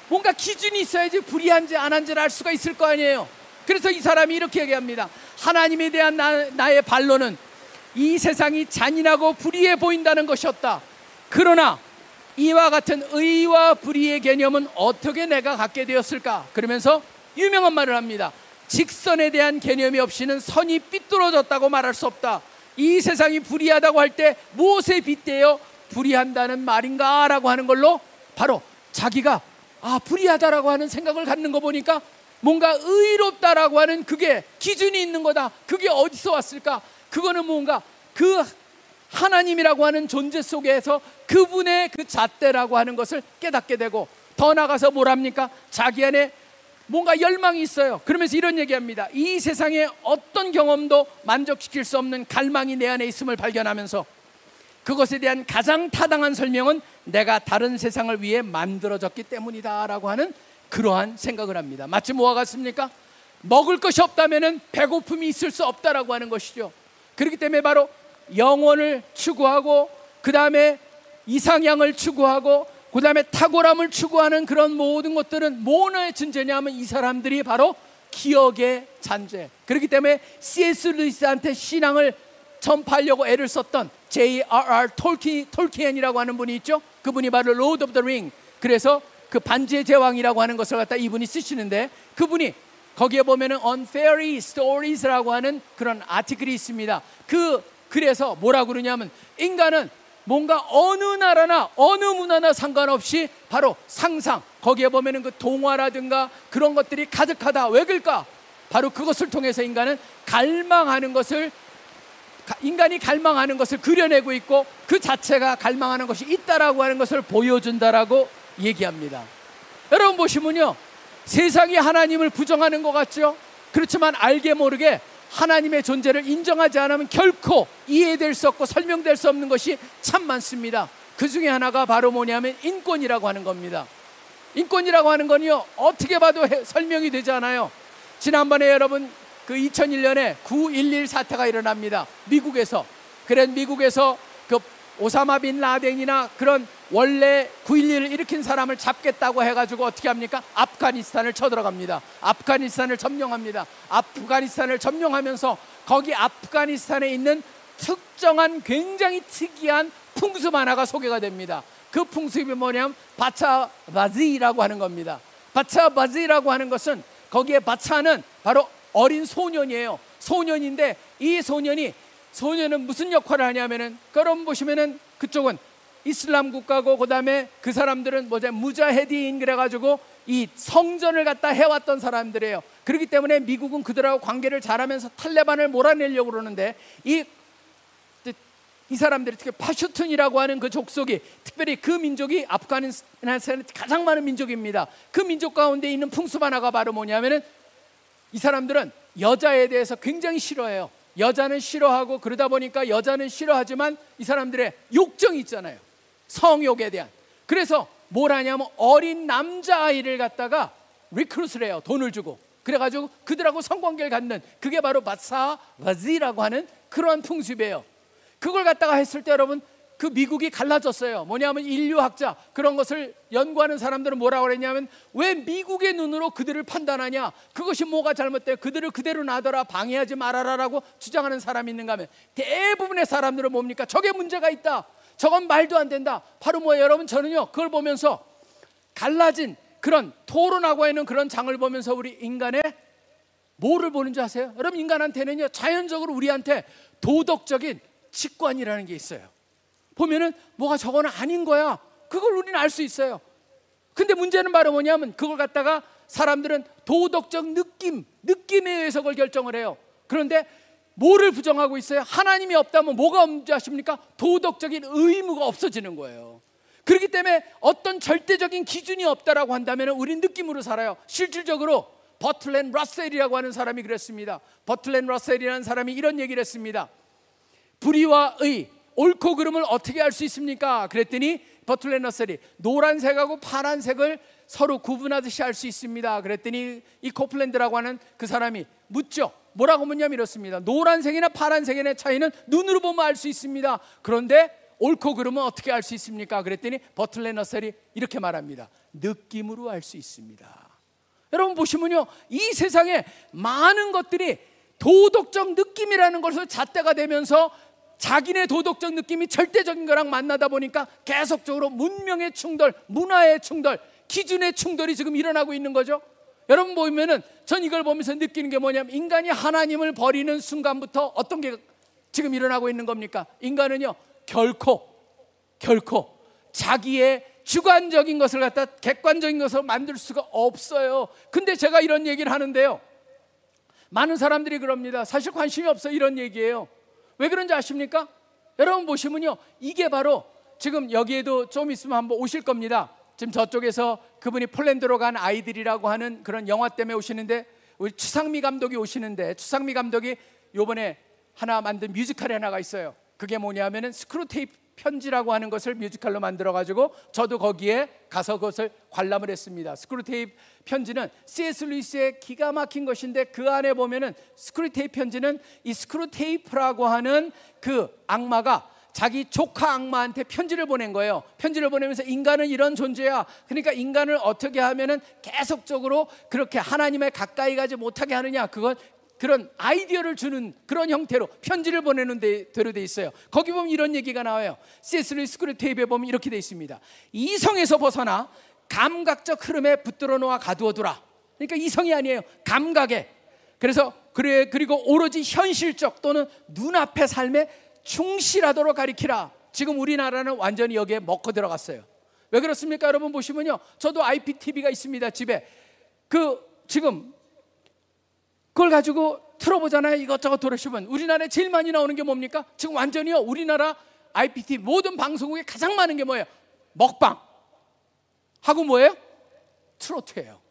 뭔가 기준이 있어야지 불의한지 안 한지를 알 수가 있을 거 아니에요. 그래서 이 사람이 이렇게 얘기합니다. 하나님에 대한 나의 반론은 이 세상이 잔인하고 불의해 보인다는 것이었다. 그러나 이와 같은 의와 불의의 개념은 어떻게 내가 갖게 되었을까? 그러면서 유명한 말을 합니다. 직선에 대한 개념이 없이는 선이 삐뚤어졌다고 말할 수 없다. 이 세상이 불의하다고 할 때 무엇에 빗대어 불의한다는 말인가? 라고 하는 걸로 바로 자기가 불의하다라고 하는 생각을 갖는 거 보니까 뭔가 의롭다라고 하는 그게 기준이 있는 거다. 그게 어디서 왔을까? 그거는 뭔가 그 하나님이라고 하는 존재 속에서 그분의 그 잣대라고 하는 것을 깨닫게 되고, 더 나아가서 뭐랍니까? 자기 안에 뭔가 열망이 있어요. 그러면서 이런 얘기합니다. 이 세상의 어떤 경험도 만족시킬 수 없는 갈망이 내 안에 있음을 발견하면서 그것에 대한 가장 타당한 설명은 내가 다른 세상을 위해 만들어졌기 때문이다 라고 하는 그러한 생각을 합니다. 마치 뭐와 같습니까? 먹을 것이 없다면 배고픔이 있을 수 없다라고 하는 것이죠. 그렇기 때문에 바로 영혼을 추구하고, 그 다음에 이상향을 추구하고, 그 다음에 탁월함을 추구하는 그런 모든 것들은 뭐의 존재냐 하면 이 사람들이 바로 기억의 잔재. 그렇기 때문에 CS 루이스한테 신앙을 전파하려고 애를 썼던 J.R.R. 톨킨이라고 하는 분이 있죠. 그분이 바로 로드 오브 더 링, 그래서 그 반지의 제왕이라고 하는 것을 갖다 이분이 쓰시는데, 그분이 거기에 보면은 unfairy stories라고 하는 그런 아티클이 있습니다. 그래서 뭐라고 그러냐면 인간은 뭔가 어느 나라나 어느 문화나 상관없이 바로 상상, 거기에 보면은 그 동화라든가 그런 것들이 가득하다. 왜 그럴까? 바로 그것을 통해서 인간은 인간이 갈망하는 것을 그려내고 있고, 그 자체가 갈망하는 것이 있다라고 하는 것을 보여준다라고 얘기합니다. 여러분 보시면요, 세상이 하나님을 부정하는 것 같죠? 그렇지만 알게 모르게 하나님의 존재를 인정하지 않으면 결코 이해될 수 없고 설명될 수 없는 것이 참 많습니다. 그 중에 하나가 바로 뭐냐면 인권이라고 하는 겁니다. 인권이라고 하는 건요, 어떻게 봐도 설명이 되지 않아요. 지난번에 여러분 그 2001년에 9.11 사태가 일어납니다. 미국에서. 그래서 미국에서 그 오사마 빈 라덴이나 그런 원래 9.11을 일으킨 사람을 잡겠다고 해가지고 어떻게 합니까? 아프가니스탄을 쳐들어갑니다. 아프가니스탄을 점령합니다. 아프가니스탄을 점령하면서 거기 아프가니스탄에 있는 특정한 굉장히 특이한 풍습 하나가 소개가 됩니다. 그 풍습이 뭐냐면 바차바지라고 하는 겁니다. 바차바지라고 하는 것은, 거기에 바차는 바로 어린 소년이에요. 소년인데 이 소년은 무슨 역할을 하냐면은, 그럼 보시면은 그쪽은 이슬람 국가고, 그다음에 그 사람들은 뭐죠? 무자헤딘, 그래가지고 이 성전을 갖다 해왔던 사람들이에요. 그렇기 때문에 미국은 그들하고 관계를 잘하면서 탈레반을 몰아내려고 그러는데 이 사람들이, 특히 파슈툰이라고 하는 그 족속이, 특별히 그 민족이 아프가니스탄에 가장 많은 민족입니다. 그 민족 가운데 있는 풍습 하나가 바로 뭐냐면은, 이 사람들은 여자에 대해서 굉장히 싫어해요. 여자는 싫어하고, 그러다 보니까 여자는 싫어하지만 이 사람들의 욕정이 있잖아요. 성욕에 대한. 그래서 뭘 하냐면 어린 남자아이를 갖다가 리크루트를 해요. 돈을 주고. 그래가지고 그들하고 성관계를 갖는, 그게 바로 바사바지라고 하는 그런 풍습이에요. 그걸 갖다가 했을 때 여러분, 그 미국이 갈라졌어요. 뭐냐면 인류학자 그런 것을 연구하는 사람들은 뭐라고 그랬냐면, 왜 미국의 눈으로 그들을 판단하냐, 그것이 뭐가 잘못돼요, 그들을 그대로 놔둬라, 방해하지 말아라라고 주장하는 사람이 있는가 하면, 대부분의 사람들은 뭡니까? 저게 문제가 있다, 저건 말도 안 된다. 바로 뭐예요 여러분? 저는요 그걸 보면서 갈라진 그런 토론하고 있는 그런 장을 보면서 우리 인간의 뭐를 보는 줄 아세요? 여러분 인간한테는요 자연적으로 우리한테 도덕적인 직관이라는 게 있어요. 보면은 뭐가 저건 아닌 거야. 그걸 우리는 알 수 있어요. 근데 문제는 바로 뭐냐면 그걸 갖다가 사람들은 도덕적 느낌에 의해서 그걸 결정을 해요. 그런데 뭐를 부정하고 있어요? 하나님이 없다면 뭐가 없는지 아십니까? 도덕적인 의무가 없어지는 거예요. 그렇기 때문에 어떤 절대적인 기준이 없다라고 한다면 우린 느낌으로 살아요. 실질적으로 버틀렌 라셀이라고 하는 사람이 그랬습니다. 버틀렌 라셀이라는 사람이 이런 얘기를 했습니다. 불의와 의, 옳고 그름을 어떻게 알 수 있습니까? 그랬더니 버틀렌 라셀이 노란색하고 파란색을 서로 구분하듯이 알 수 있습니다. 그랬더니 이 코플랜드라고 하는 그 사람이 묻죠. 뭐라고 묻냐면 이렇습니다. 노란색이나 파란색의 차이는 눈으로 보면 알 수 있습니다. 그런데 옳고 그름은 어떻게 알 수 있습니까? 그랬더니 버틀렌 러셀이 이렇게 말합니다. 느낌으로 알 수 있습니다. 여러분 보시면요, 이 세상에 많은 것들이 도덕적 느낌이라는 것을 잣대가 되면서 자기네 도덕적 느낌이 절대적인 거랑 만나다 보니까 계속적으로 문명의 충돌, 문화의 충돌, 기준의 충돌이 지금 일어나고 있는 거죠. 여러분 보면은 전 이걸 보면서 느끼는 게 뭐냐면 인간이 하나님을 버리는 순간부터 어떤 게 지금 일어나고 있는 겁니까? 인간은요 결코 자기의 주관적인 것을 갖다 객관적인 것을 만들 수가 없어요. 근데 제가 이런 얘기를 하는데요, 많은 사람들이 그럽니다. 사실 관심이 없어 이런 얘기예요. 왜 그런지 아십니까? 여러분 보시면요, 이게 바로 지금 여기에도 좀 있으면 한번 오실 겁니다. 지금 저쪽에서 그분이 폴란드로 간 아이들이라고 하는 그런 영화 때문에 오시는데, 우리 추상미 감독이 오시는데, 추상미 감독이 요번에 하나 만든 뮤지컬이 하나가 있어요. 그게 뭐냐면은 스크루테이프 편지라고 하는 것을 뮤지컬로 만들어 가지고 저도 거기에 가서 그것을 관람을 했습니다. 스크루테이프 편지는 CS 루이스의 기가 막힌 것인데, 그 안에 보면은 스크루테이프 편지는 이 스크루테이프라고 하는 그 악마가 자기 조카 악마한테 편지를 보낸 거예요. 편지를 보내면서 인간은 이런 존재야. 그러니까 인간을 어떻게 하면은 계속적으로 그렇게 하나님에 가까이 가지 못하게 하느냐. 그건 그런 아이디어를 주는 그런 형태로 편지를 보내는 대로 돼 있어요. 거기 보면 이런 얘기가 나와요. CS 루이스 테이프에 보면 이렇게 돼 있습니다. 이성에서 벗어나 감각적 흐름에 붙들어 놓아 가두어두라. 그러니까 이성이 아니에요. 감각에. 그래서 그리고 오로지 현실적 또는 눈앞의 삶에 충실하도록 가리키라. 지금 우리나라는 완전히 여기에 먹고 들어갔어요. 왜 그렇습니까? 여러분 보시면요, 저도 IPTV가 있습니다. 집에 그 지금 그걸 가지고 틀어보잖아요. 이것저것 돌아보면 우리나라에 제일 많이 나오는 게 뭡니까? 지금 완전히요, 우리나라 IPTV 모든 방송국에 가장 많은 게 뭐예요? 먹방 하고 뭐예요? 트로트예요.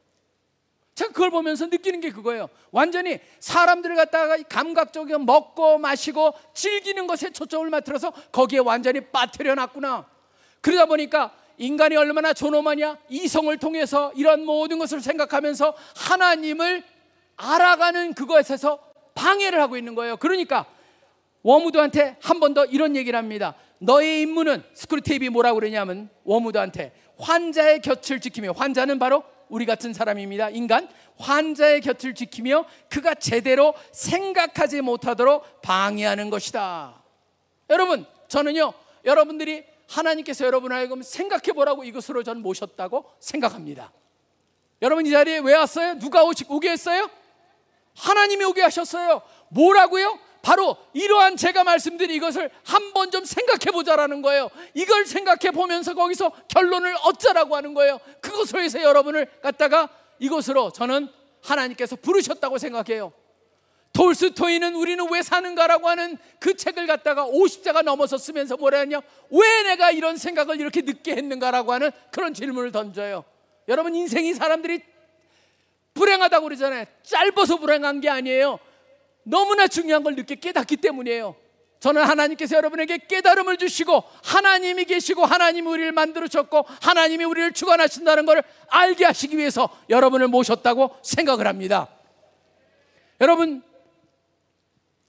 제가 그걸 보면서 느끼는 게 그거예요. 완전히 사람들을 갖다가 감각적으로 먹고 마시고 즐기는 것에 초점을 맞춰서 거기에 완전히 빠뜨려놨구나. 그러다 보니까 인간이 얼마나 존엄하냐. 이성을 통해서 이런 모든 것을 생각하면서 하나님을 알아가는 그것에서 방해를 하고 있는 거예요. 그러니까 워무드한테 한 번 더 이런 얘기를 합니다. 너의 임무는, 스크루테이프 뭐라고 그러냐면 워무드한테 환자의 곁을 지키며, 환자는 바로 우리 같은 사람입니다. 인간, 환자의 곁을 지키며 그가 제대로 생각하지 못하도록 방해하는 것이다. 여러분, 저는요, 여러분들이 하나님께서 여러분을 하여금 생각해보라고 이것으로 저는 모셨다고 생각합니다. 여러분 이 자리에 왜 왔어요? 누가 오게 했어요? 하나님이 오게 하셨어요. 뭐라고요? 바로 이러한 제가 말씀드린 이것을 한번 좀 생각해보자라는 거예요. 이걸 생각해보면서 거기서 결론을 얻자라고 하는 거예요. 그것으로 해서 여러분을 갖다가 이것으로 저는 하나님께서 부르셨다고 생각해요. 톨스토이는 우리는 왜 사는가라고 하는 그 책을 갖다가 50세가 넘어서 쓰면서 뭐라 했냐, 왜 내가 이런 생각을 이렇게 늦게 했는가라고 하는 그런 질문을 던져요. 여러분 인생이 사람들이 불행하다고 그러잖아요. 짧아서 불행한 게 아니에요. 너무나 중요한 걸 늦게 깨닫기 때문이에요. 저는 하나님께서 여러분에게 깨달음을 주시고 하나님이 계시고 하나님이 우리를 만들으셨고 하나님이 우리를 주관하신다는 것을 알게 하시기 위해서 여러분을 모셨다고 생각을 합니다. 여러분,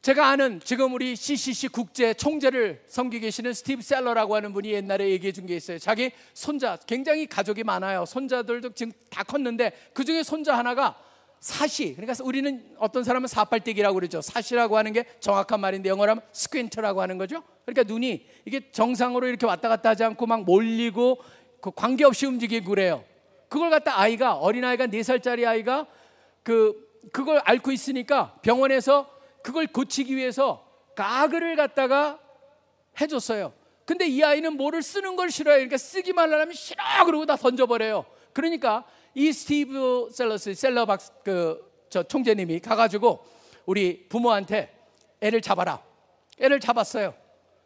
제가 아는 지금 우리 CCC 국제 총재를 섬기고 계시는 스티브 셀러라고 하는 분이 옛날에 얘기해 준 게 있어요. 자기 손자, 굉장히 가족이 많아요. 손자들도 지금 다 컸는데 그중에 손자 하나가 사시, 그러니까 우리는 어떤 사람은 사팔떼기라고 그러죠. 사시라고 하는 게 정확한 말인데 영어로 하면 스퀸트라고 하는 거죠. 그러니까 눈이 이게 정상으로 이렇게 왔다 갔다 하지 않고 막 몰리고 그 관계없이 움직이고 그래요. 그걸 갖다 아이가, 어린아이가 4살짜리 아이가 그걸 앓고 있으니까 병원에서 그걸 고치기 위해서 가글을 갖다가 해줬어요. 근데 이 아이는 뭐를 쓰는 걸 싫어해요. 그러니까 쓰기만 하려면 싫어 그러고 다 던져버려요. 그러니까 이 스티브 셀러 총재님이 가가지고 우리 부모한테 애를 잡아라. 애를 잡았어요.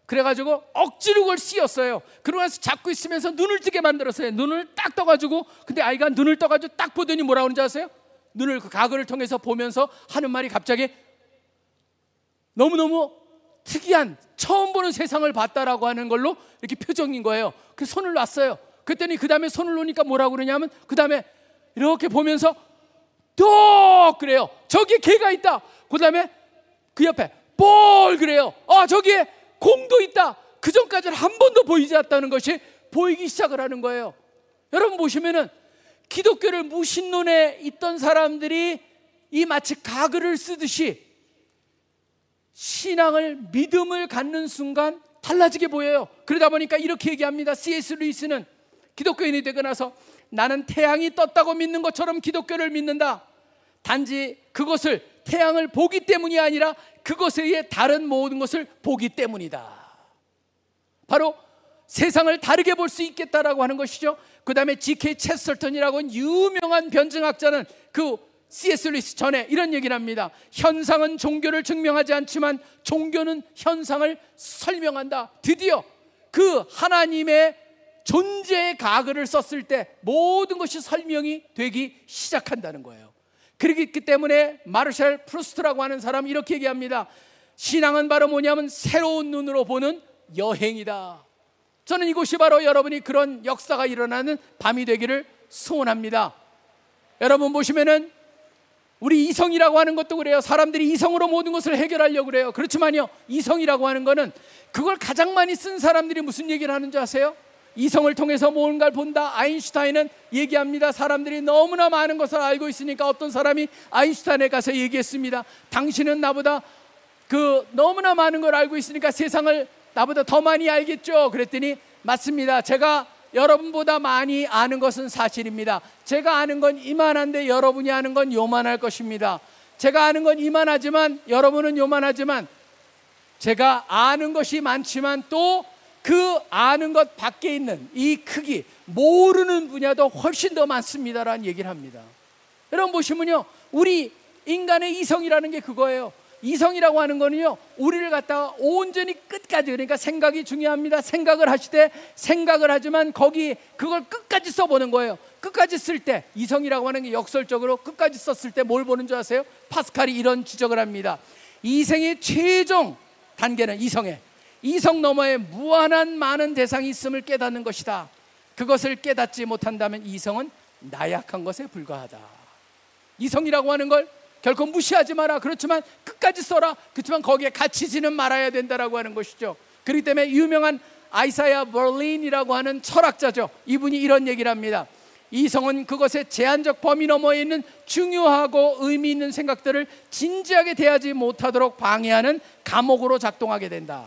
그래가지고 억지로 그걸 씌웠어요. 그러면서 잡고 있으면서 눈을 뜨게 만들었어요. 눈을 딱 떠가지고, 근데 아이가 눈을 떠가지고 딱 보더니 뭐라고 하는지 아세요? 눈을 그 가글을 통해서 보면서 하는 말이 갑자기 너무너무 특이한 처음 보는 세상을 봤다라고 하는 걸로 이렇게 표정인 거예요. 그 손을 놨어요. 그랬더니 그 다음에 손을 놓으니까 뭐라고 그러냐면 그 다음에 이렇게 보면서 또 그래요. 저기 개가 있다. 그 다음에 그 옆에 볼 그래요. 아 저기에 공도 있다. 그 전까지는 한 번도 보이지 않았다는 것이 보이기 시작을 하는 거예요. 여러분 보시면은 기독교를 무신론에 있던 사람들이 이 마치 가글을 쓰듯이 신앙을 믿음을 갖는 순간 달라지게 보여요. 그러다 보니까 이렇게 얘기합니다. CS 루이스는 기독교인이 되고 나서 나는 태양이 떴다고 믿는 것처럼 기독교를 믿는다. 단지 그것을 태양을 보기 때문이 아니라 그것에 의해 다른 모든 것을 보기 때문이다. 바로 세상을 다르게 볼 수 있겠다라고 하는 것이죠. 그 다음에 G.K. 체스터턴이라고 유명한 변증학자는 그 C.S. 루이스 전에 이런 얘기를 합니다. 현상은 종교를 증명하지 않지만 종교는 현상을 설명한다. 드디어 그 하나님의 존재의 가글을 썼을 때 모든 것이 설명이 되기 시작한다는 거예요. 그렇기 때문에 마르샬 프루스트라고 하는 사람이 이렇게 얘기합니다. 신앙은 바로 뭐냐면 새로운 눈으로 보는 여행이다. 저는 이곳이 바로 여러분이 그런 역사가 일어나는 밤이 되기를 소원합니다. 여러분 보시면은 우리 이성이라고 하는 것도 그래요. 사람들이 이성으로 모든 것을 해결하려고 그래요. 그렇지만요, 이성이라고 하는 거는 그걸 가장 많이 쓴 사람들이 무슨 얘기를 하는지 아세요? 이성을 통해서 뭔가를 본다. 아인슈타인은 얘기합니다. 사람들이 너무나 많은 것을 알고 있으니까 어떤 사람이 아인슈타인에 가서 얘기했습니다. 당신은 나보다 그 너무나 많은 걸 알고 있으니까 세상을 나보다 더 많이 알겠죠. 그랬더니 맞습니다. 제가 여러분보다 많이 아는 것은 사실입니다. 제가 아는 건 이만한데 여러분이 아는 건 요만할 것입니다. 제가 아는 건 이만하지만 여러분은 요만하지만 제가 아는 것이 많지만 또 그 아는 것 밖에 있는 이 크기 모르는 분야도 훨씬 더 많습니다라는 얘기를 합니다. 여러분 보시면요, 우리 인간의 이성이라는 게 그거예요. 이성이라고 하는 거는요, 우리를 갖다가 온전히 끝까지, 그러니까 생각이 중요합니다. 생각을 하시되 생각을 하지만 거기 그걸 끝까지 써보는 거예요. 끝까지 쓸 때 이성이라고 하는 게 역설적으로 끝까지 썼을 때 뭘 보는 줄 아세요? 파스칼이 이런 지적을 합니다. 이생의 최종 단계는 이성에 이성 너머에 무한한 많은 대상이 있음을 깨닫는 것이다. 그것을 깨닫지 못한다면 이성은 나약한 것에 불과하다. 이성이라고 하는 걸 결코 무시하지 마라. 그렇지만 끝까지 써라. 그렇지만 거기에 갇히지는 말아야 된다라고 하는 것이죠. 그렇기 때문에 유명한 아이사야 버린이라고 하는 철학자죠. 이분이 이런 얘기를 합니다. 이성은 그것의 제한적 범위 너머에 있는 중요하고 의미 있는 생각들을 진지하게 대하지 못하도록 방해하는 감옥으로 작동하게 된다.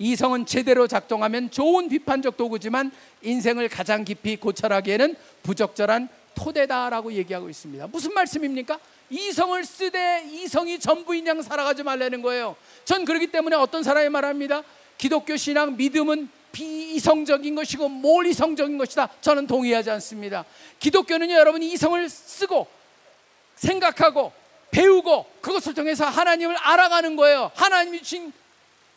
이성은 제대로 작동하면 좋은 비판적 도구지만 인생을 가장 깊이 고찰하기에는 부적절한 토대다라고 얘기하고 있습니다. 무슨 말씀입니까? 이성을 쓰되 이성이 전부인 양 살아가지 말라는 거예요. 전 그렇기 때문에 어떤 사람이 말합니다. 기독교 신앙 믿음은 비이성적인 것이고 몰이성적인 것이다. 저는 동의하지 않습니다. 기독교는요, 여러분이 이성을 쓰고 생각하고 배우고 그것을 통해서 하나님을 알아가는 거예요. 하나님이 주신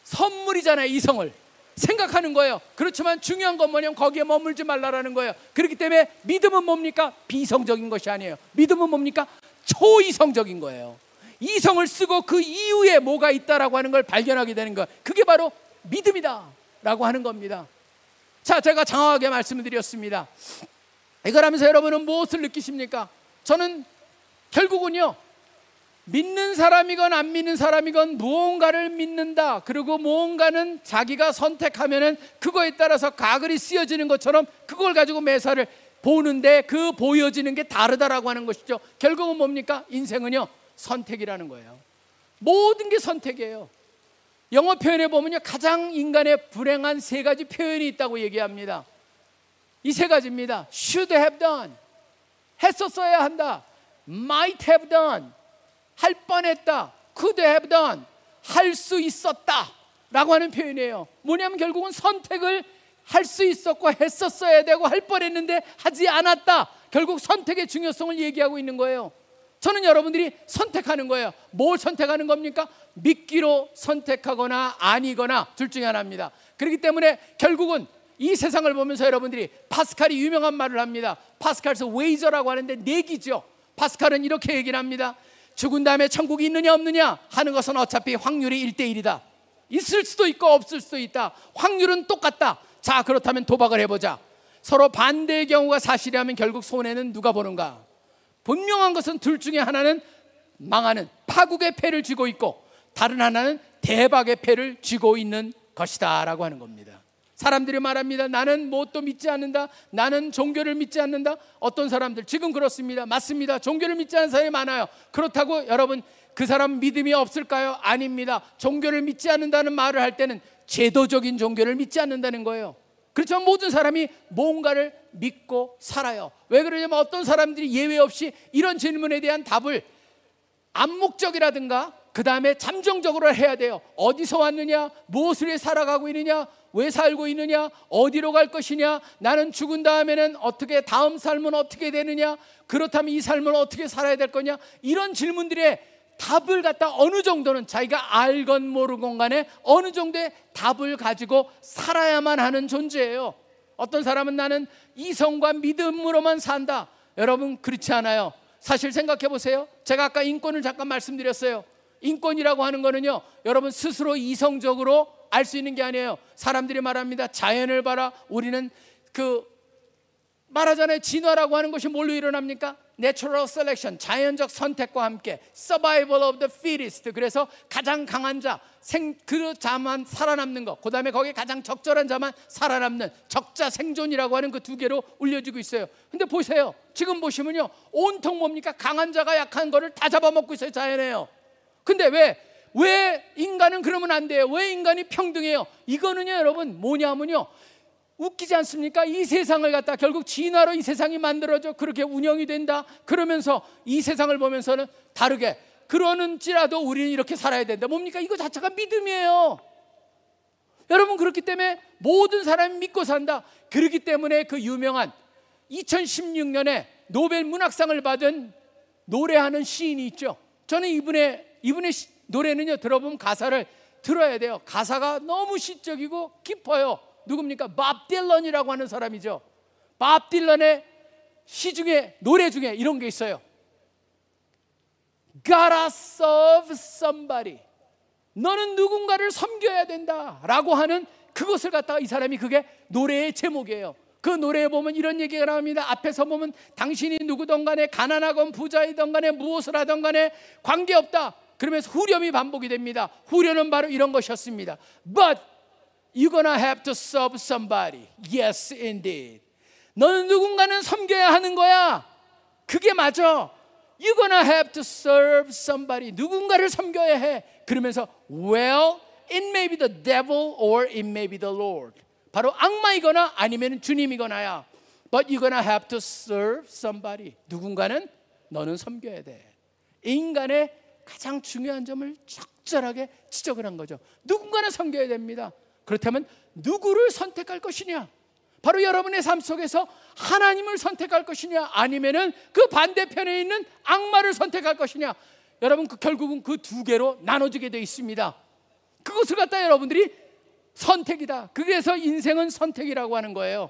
선물이잖아요. 이성을 생각하는 거예요. 그렇지만 중요한 건 뭐냐면 거기에 머물지 말라라는 거예요. 그렇기 때문에 믿음은 뭡니까? 비이성적인 것이 아니에요. 믿음은 뭡니까? 초이성적인 거예요. 이성을 쓰고 그 이후에 뭐가 있다라고 하는 걸 발견하게 되는 거예요. 그게 바로 믿음이다라고 하는 겁니다. 자, 제가 장황하게 말씀드렸습니다. 이걸 하면서 여러분은 무엇을 느끼십니까? 저는 결국은요, 믿는 사람이건 안 믿는 사람이건 무언가를 믿는다. 그리고 무언가는 자기가 선택하면은 그거에 따라서 가글이 쓰여지는 것처럼 그걸 가지고 매사를 보는데 그 보여지는 게 다르다라고 하는 것이죠. 결국은 뭡니까? 인생은요, 선택이라는 거예요. 모든 게 선택이에요. 영어 표현에 보면요, 가장 인간의 불행한 세 가지 표현이 있다고 얘기합니다. 이 세 가지입니다. Should have done, 했었어야 한다. Might have done, 할 뻔했다. Could have done, 할 수 있었다 라고 하는 표현이에요. 뭐냐면 결국은 선택을 할 수 있었고 했었어야 되고 할 뻔했는데 하지 않았다. 결국 선택의 중요성을 얘기하고 있는 거예요. 저는 여러분들이 선택하는 거예요. 뭘 선택하는 겁니까? 믿기로 선택하거나 아니거나 둘 중에 하나입니다. 그렇기 때문에 결국은 이 세상을 보면서 여러분들이 파스칼이 유명한 말을 합니다. 파스칼에서 웨이저라고 하는데 내기죠. 파스칼은 이렇게 얘기를 합니다. 죽은 다음에 천국이 있느냐 없느냐 하는 것은 어차피 확률이 1대1이다. 있을 수도 있고 없을 수도 있다. 확률은 똑같다. 자, 그렇다면 도박을 해보자. 서로 반대의 경우가 사실이라면 결국 손해는 누가 보는가? 분명한 것은 둘 중에 하나는 망하는 파국의 패를 쥐고 있고 다른 하나는 대박의 패를 쥐고 있는 것이다 라고 하는 겁니다. 사람들이 말합니다. 나는 뭣도 믿지 않는다. 나는 종교를 믿지 않는다. 어떤 사람들 지금 그렇습니다. 맞습니다. 종교를 믿지 않는 사람이 많아요. 그렇다고 여러분 그 사람 믿음이 없을까요? 아닙니다. 종교를 믿지 않는다는 말을 할 때는 제도적인 종교를 믿지 않는다는 거예요. 그렇지만 모든 사람이 뭔가를 믿고 살아요. 왜 그러냐면 어떤 사람들이 예외 없이 이런 질문에 대한 답을 암묵적이라든가 그 다음에 잠정적으로 해야 돼요. 어디서 왔느냐? 무엇을 위해 살아가고 있느냐? 왜 살고 있느냐? 어디로 갈 것이냐? 나는 죽은 다음에는 어떻게, 다음 삶은 어떻게 되느냐? 그렇다면 이 삶을 어떻게 살아야 될 거냐? 이런 질문들에 답을 갖다 어느 정도는 자기가 알건 모르건 간에 어느 정도의 답을 가지고 살아야만 하는 존재예요. 어떤 사람은 나는 이성과 믿음으로만 산다. 여러분 그렇지 않아요. 사실 생각해 보세요. 제가 아까 인권을 잠깐 말씀드렸어요. 인권이라고 하는 거는요, 여러분 스스로 이성적으로 알 수 있는 게 아니에요. 사람들이 말합니다. 자연을 봐라. 우리는 말하잖아요. 진화라고 하는 것이 뭘로 일어납니까? Natural selection, 자연적 선택과 함께 Survival of the fittest, 그래서 가장 강한 자, 그 자만 살아남는 것, 그 다음에 거기에 가장 적절한 자만 살아남는 적자 생존이라고 하는 그 두 개로 올려지고 있어요. 근데 보세요. 지금 보시면요, 온통 뭡니까? 강한 자가 약한 거를 다 잡아먹고 있어요. 자연에요. 근데 왜 인간은 그러면 안 돼요? 왜 인간이 평등해요? 이거는요 여러분 뭐냐면요, 웃기지 않습니까? 이 세상을 갖다 결국 진화로 이 세상이 만들어져 그렇게 운영이 된다. 그러면서 이 세상을 보면서는 다르게 그러는지라도 우리는 이렇게 살아야 된다. 뭡니까? 이거 자체가 믿음이에요. 여러분 그렇기 때문에 모든 사람이 믿고 산다. 그렇기 때문에 그 유명한 2016년에 노벨 문학상을 받은 노래하는 시인이 있죠. 저는 이분의 노래는요 들어보면 가사를 들어야 돼요. 가사가 너무 시적이고 깊어요. 누굽니까? 밥 딜런이라고 하는 사람이죠. 밥 딜런의 시 중에, 노래 중에 이런 게 있어요. Gotta serve somebody. 너는 누군가를 섬겨야 된다 라고 하는 그것을 갖다가 이 사람이, 그게 노래의 제목이에요. 그 노래에 보면 이런 얘기가 나옵니다. 앞에서 보면 당신이 누구든 간에 가난하건 부자이든 간에 무엇을 하든 간에 관계없다. 그러면서 후렴이 반복이 됩니다. 후렴은 바로 이런 것이었습니다. But you're gonna have to serve somebody. Yes, indeed. 너는 누군가는 섬겨야 하는 거야. 그게 맞아. You're gonna have to serve somebody. 누군가를 섬겨야 해. 그러면서 well, it may be the devil or it may be the Lord. 바로 악마이거나 아니면 주님이거나야. But you're gonna have to serve somebody. 누군가는 너는 섬겨야 돼. 인간의 가장 중요한 점을 적절하게 지적을 한 거죠. 누군가는 섬겨야 됩니다. 그렇다면 누구를 선택할 것이냐? 바로 여러분의 삶 속에서 하나님을 선택할 것이냐? 아니면은 그 반대편에 있는 악마를 선택할 것이냐? 여러분 결국은 그 두 개로 나눠지게 돼 있습니다. 그것을 갖다 여러분들이 선택이다. 그래서 인생은 선택이라고 하는 거예요.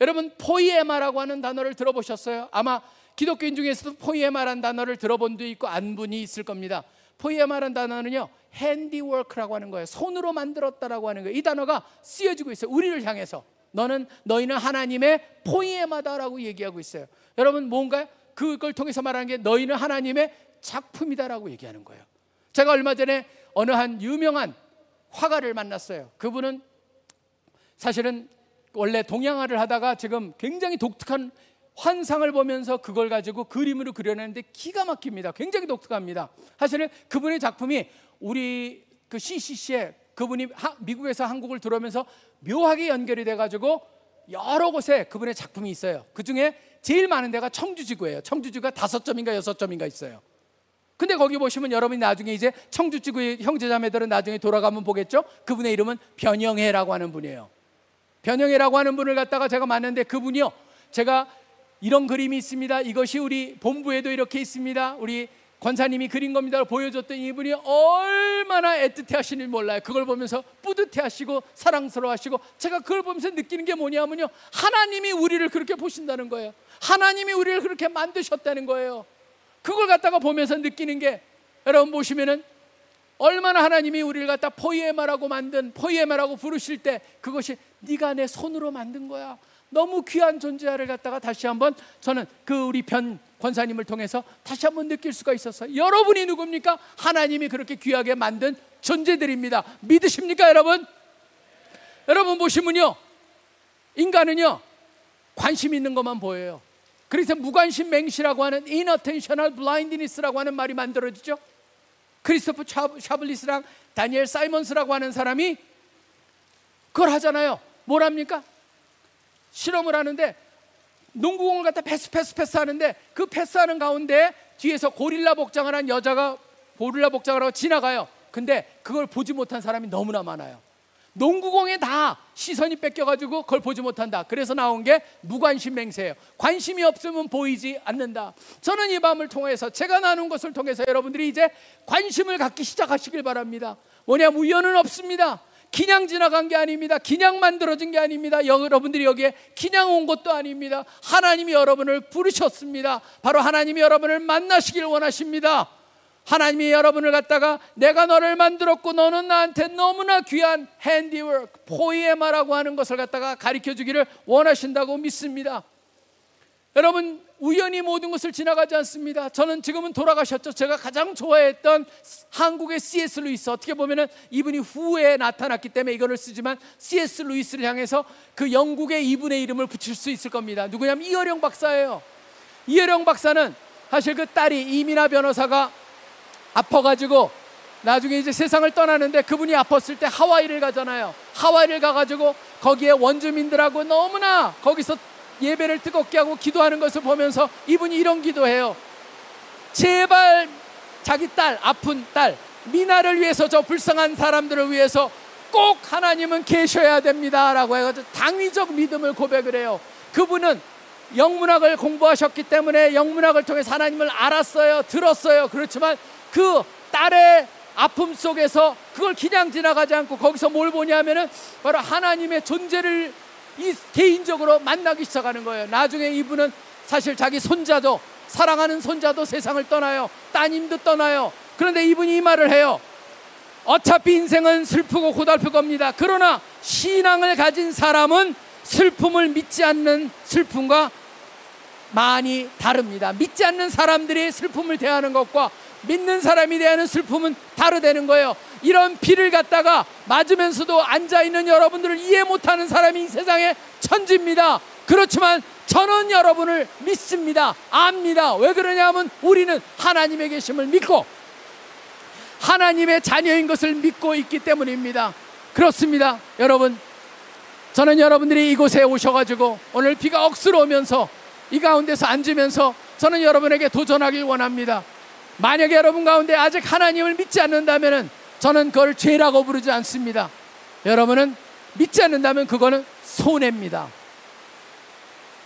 여러분 포이에마라고 하는 단어를 들어보셨어요? 아마 기독교인 중에서도 포이에마라는 단어를 들어본 데 있고 안 분이 있을 겁니다. 포이에마라는 단어는요, 핸디워크라고 하는 거예요. 손으로 만들었다라고 하는 거예요. 이 단어가 쓰여지고 있어요. 우리를 향해서 너희는 하나님의 포이에마다라고 얘기하고 있어요. 여러분 뭔가요? 그걸 통해서 말하는 게 너희는 하나님의 작품이다라고 얘기하는 거예요. 제가 얼마 전에 어느 한 유명한 화가를 만났어요. 그분은 사실은 원래 동양화를 하다가 지금 굉장히 독특한 환상을 보면서 그걸 가지고 그림으로 그려내는데 기가 막힙니다. 굉장히 독특합니다. 사실은 그분의 작품이 우리 그 CCC에 그분이 미국에서 한국을 들어오면서 묘하게 연결이 돼가지고 여러 곳에 그분의 작품이 있어요. 그중에 제일 많은 데가 청주지구예요. 청주지구가 5점인가 6점인가 있어요. 근데 거기 보시면 여러분이 나중에 이제 청주지구의 형제자매들은 나중에 돌아가면 보겠죠. 그분의 이름은 변영애라고 하는 분이에요. 변영애라고 하는 분을 갖다가 제가 만났는데 그분이요, 제가 이런 그림이 있습니다. 이것이 우리 본부에도 이렇게 있습니다. 우리 권사님이 그린 겁니다. 보여줬더니 이분이 얼마나 애틋해하시는지 몰라요. 그걸 보면서 뿌듯해하시고 사랑스러워하시고, 제가 그걸 보면서 느끼는 게 뭐냐면요, 하나님이 우리를 그렇게 보신다는 거예요. 하나님이 우리를 그렇게 만드셨다는 거예요. 그걸 갖다가 보면서 느끼는 게, 여러분 보시면은 얼마나 하나님이 우리를 갖다 포이에마라고 만든, 포이에마라고 부르실 때 그것이 네가 내 손으로 만든 거야. 너무 귀한 존재를 갖다가 다시 한번 저는 그 우리 변 권사님을 통해서 다시 한번 느낄 수가 있었어요. 여러분이 누굽니까? 하나님이 그렇게 귀하게 만든 존재들입니다. 믿으십니까 여러분? 여러분 보시면요, 인간은요 관심 있는 것만 보여요. 그래서 무관심 맹시라고 하는 inattentional blindness라고 하는 말이 만들어지죠. 크리스토프 샤블리스랑 다니엘 사이먼스라고 하는 사람이 그걸 하잖아요. 뭐랍니까? 실험을 하는데 농구공을 갖다 패스 하는데, 그 패스하는 가운데 뒤에서 고릴라 복장을 한 여자가 고릴라 복장을 하고 지나가요. 근데 그걸 보지 못한 사람이 너무나 많아요. 농구공에 다 시선이 뺏겨가지고 그걸 보지 못한다. 그래서 나온 게 무관심 맹세예요. 관심이 없으면 보이지 않는다. 저는 이 밤을 통해서, 제가 나눈 것을 통해서 여러분들이 이제 관심을 갖기 시작하시길 바랍니다. 뭐냐면 우연은 없습니다. 그냥 지나간 게 아닙니다. 그냥 만들어진 게 아닙니다. 여러분들이 여기에 그냥 온 것도 아닙니다. 하나님이 여러분을 부르셨습니다. 바로 하나님이 여러분을 만나시길 원하십니다. 하나님이 여러분을 갖다가 내가 너를 만들었고 너는 나한테 너무나 귀한 핸디워크, 포이에마라고 하는 것을 갖다가 가르쳐 주기를 원하신다고 믿습니다. 여러분, 우연히 모든 것을 지나가지 않습니다. 저는 지금은 돌아가셨죠. 제가 가장 좋아했던 한국의 CS 루이스, 어떻게 보면은 이분이 후에 나타났기 때문에 이거를 쓰지만 CS 루이스를 향해서 그 영국의 이분의 이름을 붙일 수 있을 겁니다. 누구냐면 이어령 박사예요. 이어령 박사는 사실 그 딸이 이민아 변호사가 아파가지고 나중에 이제 세상을 떠나는데, 그분이 아팠을 때 하와이를 가잖아요. 하와이를 가가지고 거기에 원주민들하고 너무나 거기서 예배를 뜨겁게 하고 기도하는 것을 보면서 이분이 이런 기도해요. 제발 자기 딸, 아픈 딸 미나를 위해서, 저 불쌍한 사람들을 위해서 꼭 하나님은 계셔야 됩니다 라고 해가지고 당위적 믿음을 고백을 해요. 그분은 영문학을 공부하셨기 때문에 영문학을 통해서 하나님을 알았어요, 들었어요. 그렇지만 그 딸의 아픔 속에서 그걸 그냥 지나가지 않고 거기서 뭘 보냐면은 바로 하나님의 존재를 개인적으로 만나기 시작하는 거예요. 나중에 이분은 사실 자기 손자도, 사랑하는 손자도 세상을 떠나요. 따님도 떠나요. 그런데 이분이 이 말을 해요. 어차피 인생은 슬프고 고달플 겁니다. 그러나 신앙을 가진 사람은 슬픔을 믿지 않는 슬픔과 많이 다릅니다. 믿지 않는 사람들이 슬픔을 대하는 것과 믿는 사람이 대하는 슬픔은 다르다는 거예요. 이런 피를 갖다가 맞으면서도 앉아있는 여러분들을 이해 못하는 사람이 이 세상에 천지입니다. 그렇지만 저는 여러분을 믿습니다. 압니다. 왜 그러냐면 우리는 하나님의 계심을 믿고 하나님의 자녀인 것을 믿고 있기 때문입니다. 그렇습니다. 여러분, 저는 여러분들이 이곳에 오셔가지고 오늘 비가 억수로 오면서 이 가운데서 앉으면서 저는 여러분에게 도전하길 원합니다. 만약에 여러분 가운데 아직 하나님을 믿지 않는다면 저는 그걸 죄라고 부르지 않습니다. 여러분은 믿지 않는다면 그거는 손해입니다.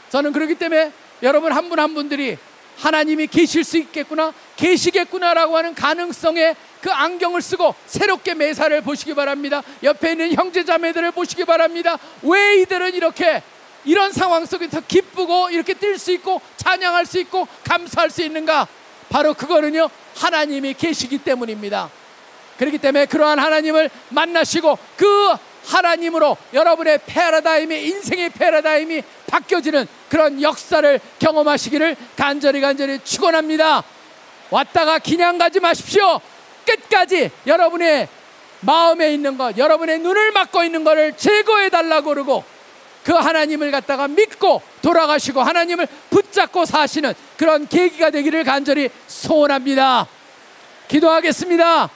저는 그렇기 때문에 여러분 한 분 한 분들이 하나님이 계실 수 있겠구나, 계시겠구나라고 하는 가능성에 그 안경을 쓰고 새롭게 매사를 보시기 바랍니다. 옆에 있는 형제자매들을 보시기 바랍니다. 왜 이들은 이렇게 이런 상황 속에서 기쁘고 이렇게 뛸 수 있고 찬양할 수 있고 감사할 수 있는가? 바로 그거는요, 하나님이 계시기 때문입니다. 그렇기 때문에 그러한 하나님을 만나시고 그 하나님으로 여러분의 패러다임이, 인생의 패러다임이 바뀌어지는 그런 역사를 경험하시기를 간절히 축원합니다. 왔다가 그냥 가지 마십시오. 끝까지 여러분의 마음에 있는 것, 여러분의 눈을 막고 있는 것을 제거해 달라고 그러고, 그 하나님을 갖다가 믿고 돌아가시고 하나님을 붙잡고 사시는 그런 계기가 되기를 간절히 소원합니다. 기도하겠습니다.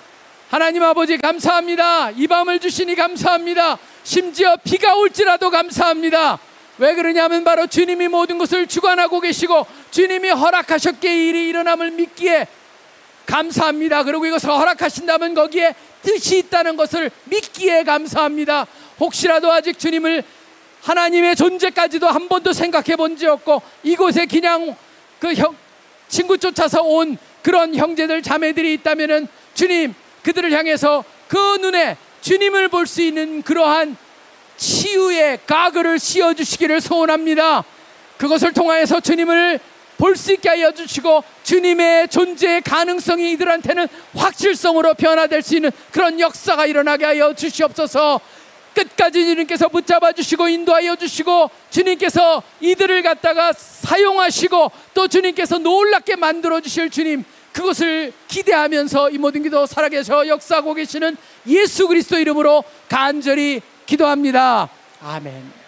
하나님 아버지 감사합니다. 이 밤을 주시니 감사합니다. 심지어 비가 올지라도 감사합니다. 왜 그러냐면 바로 주님이 모든 것을 주관하고 계시고 주님이 허락하셨기에 일이 일어남을 믿기에 감사합니다. 그리고 이것을 허락하신다면 거기에 뜻이 있다는 것을 믿기에 감사합니다. 혹시라도 아직 주님을 하나님의 존재까지도 한 번도 생각해 본지 없고 이곳에 그냥 그 친구 쫓아서 온 그런 형제들 자매들이 있다면은 주님 그들을 향해서 그 눈에 주님을 볼 수 있는 그러한 치유의 가글을 씌워주시기를 소원합니다. 그것을 통하여서 주님을 볼 수 있게 하여 주시고 주님의 존재의 가능성이 이들한테는 확실성으로 변화될 수 있는 그런 역사가 일어나게 하여 주시옵소서. 끝까지 주님께서 붙잡아 주시고 인도하여 주시고 주님께서 이들을 갖다가 사용하시고 또 주님께서 놀랍게 만들어 주실 주님 그것을 기대하면서 이 모든 기도 살아계셔 역사하고 계시는 예수 그리스도 이름으로 간절히 기도합니다. 아멘.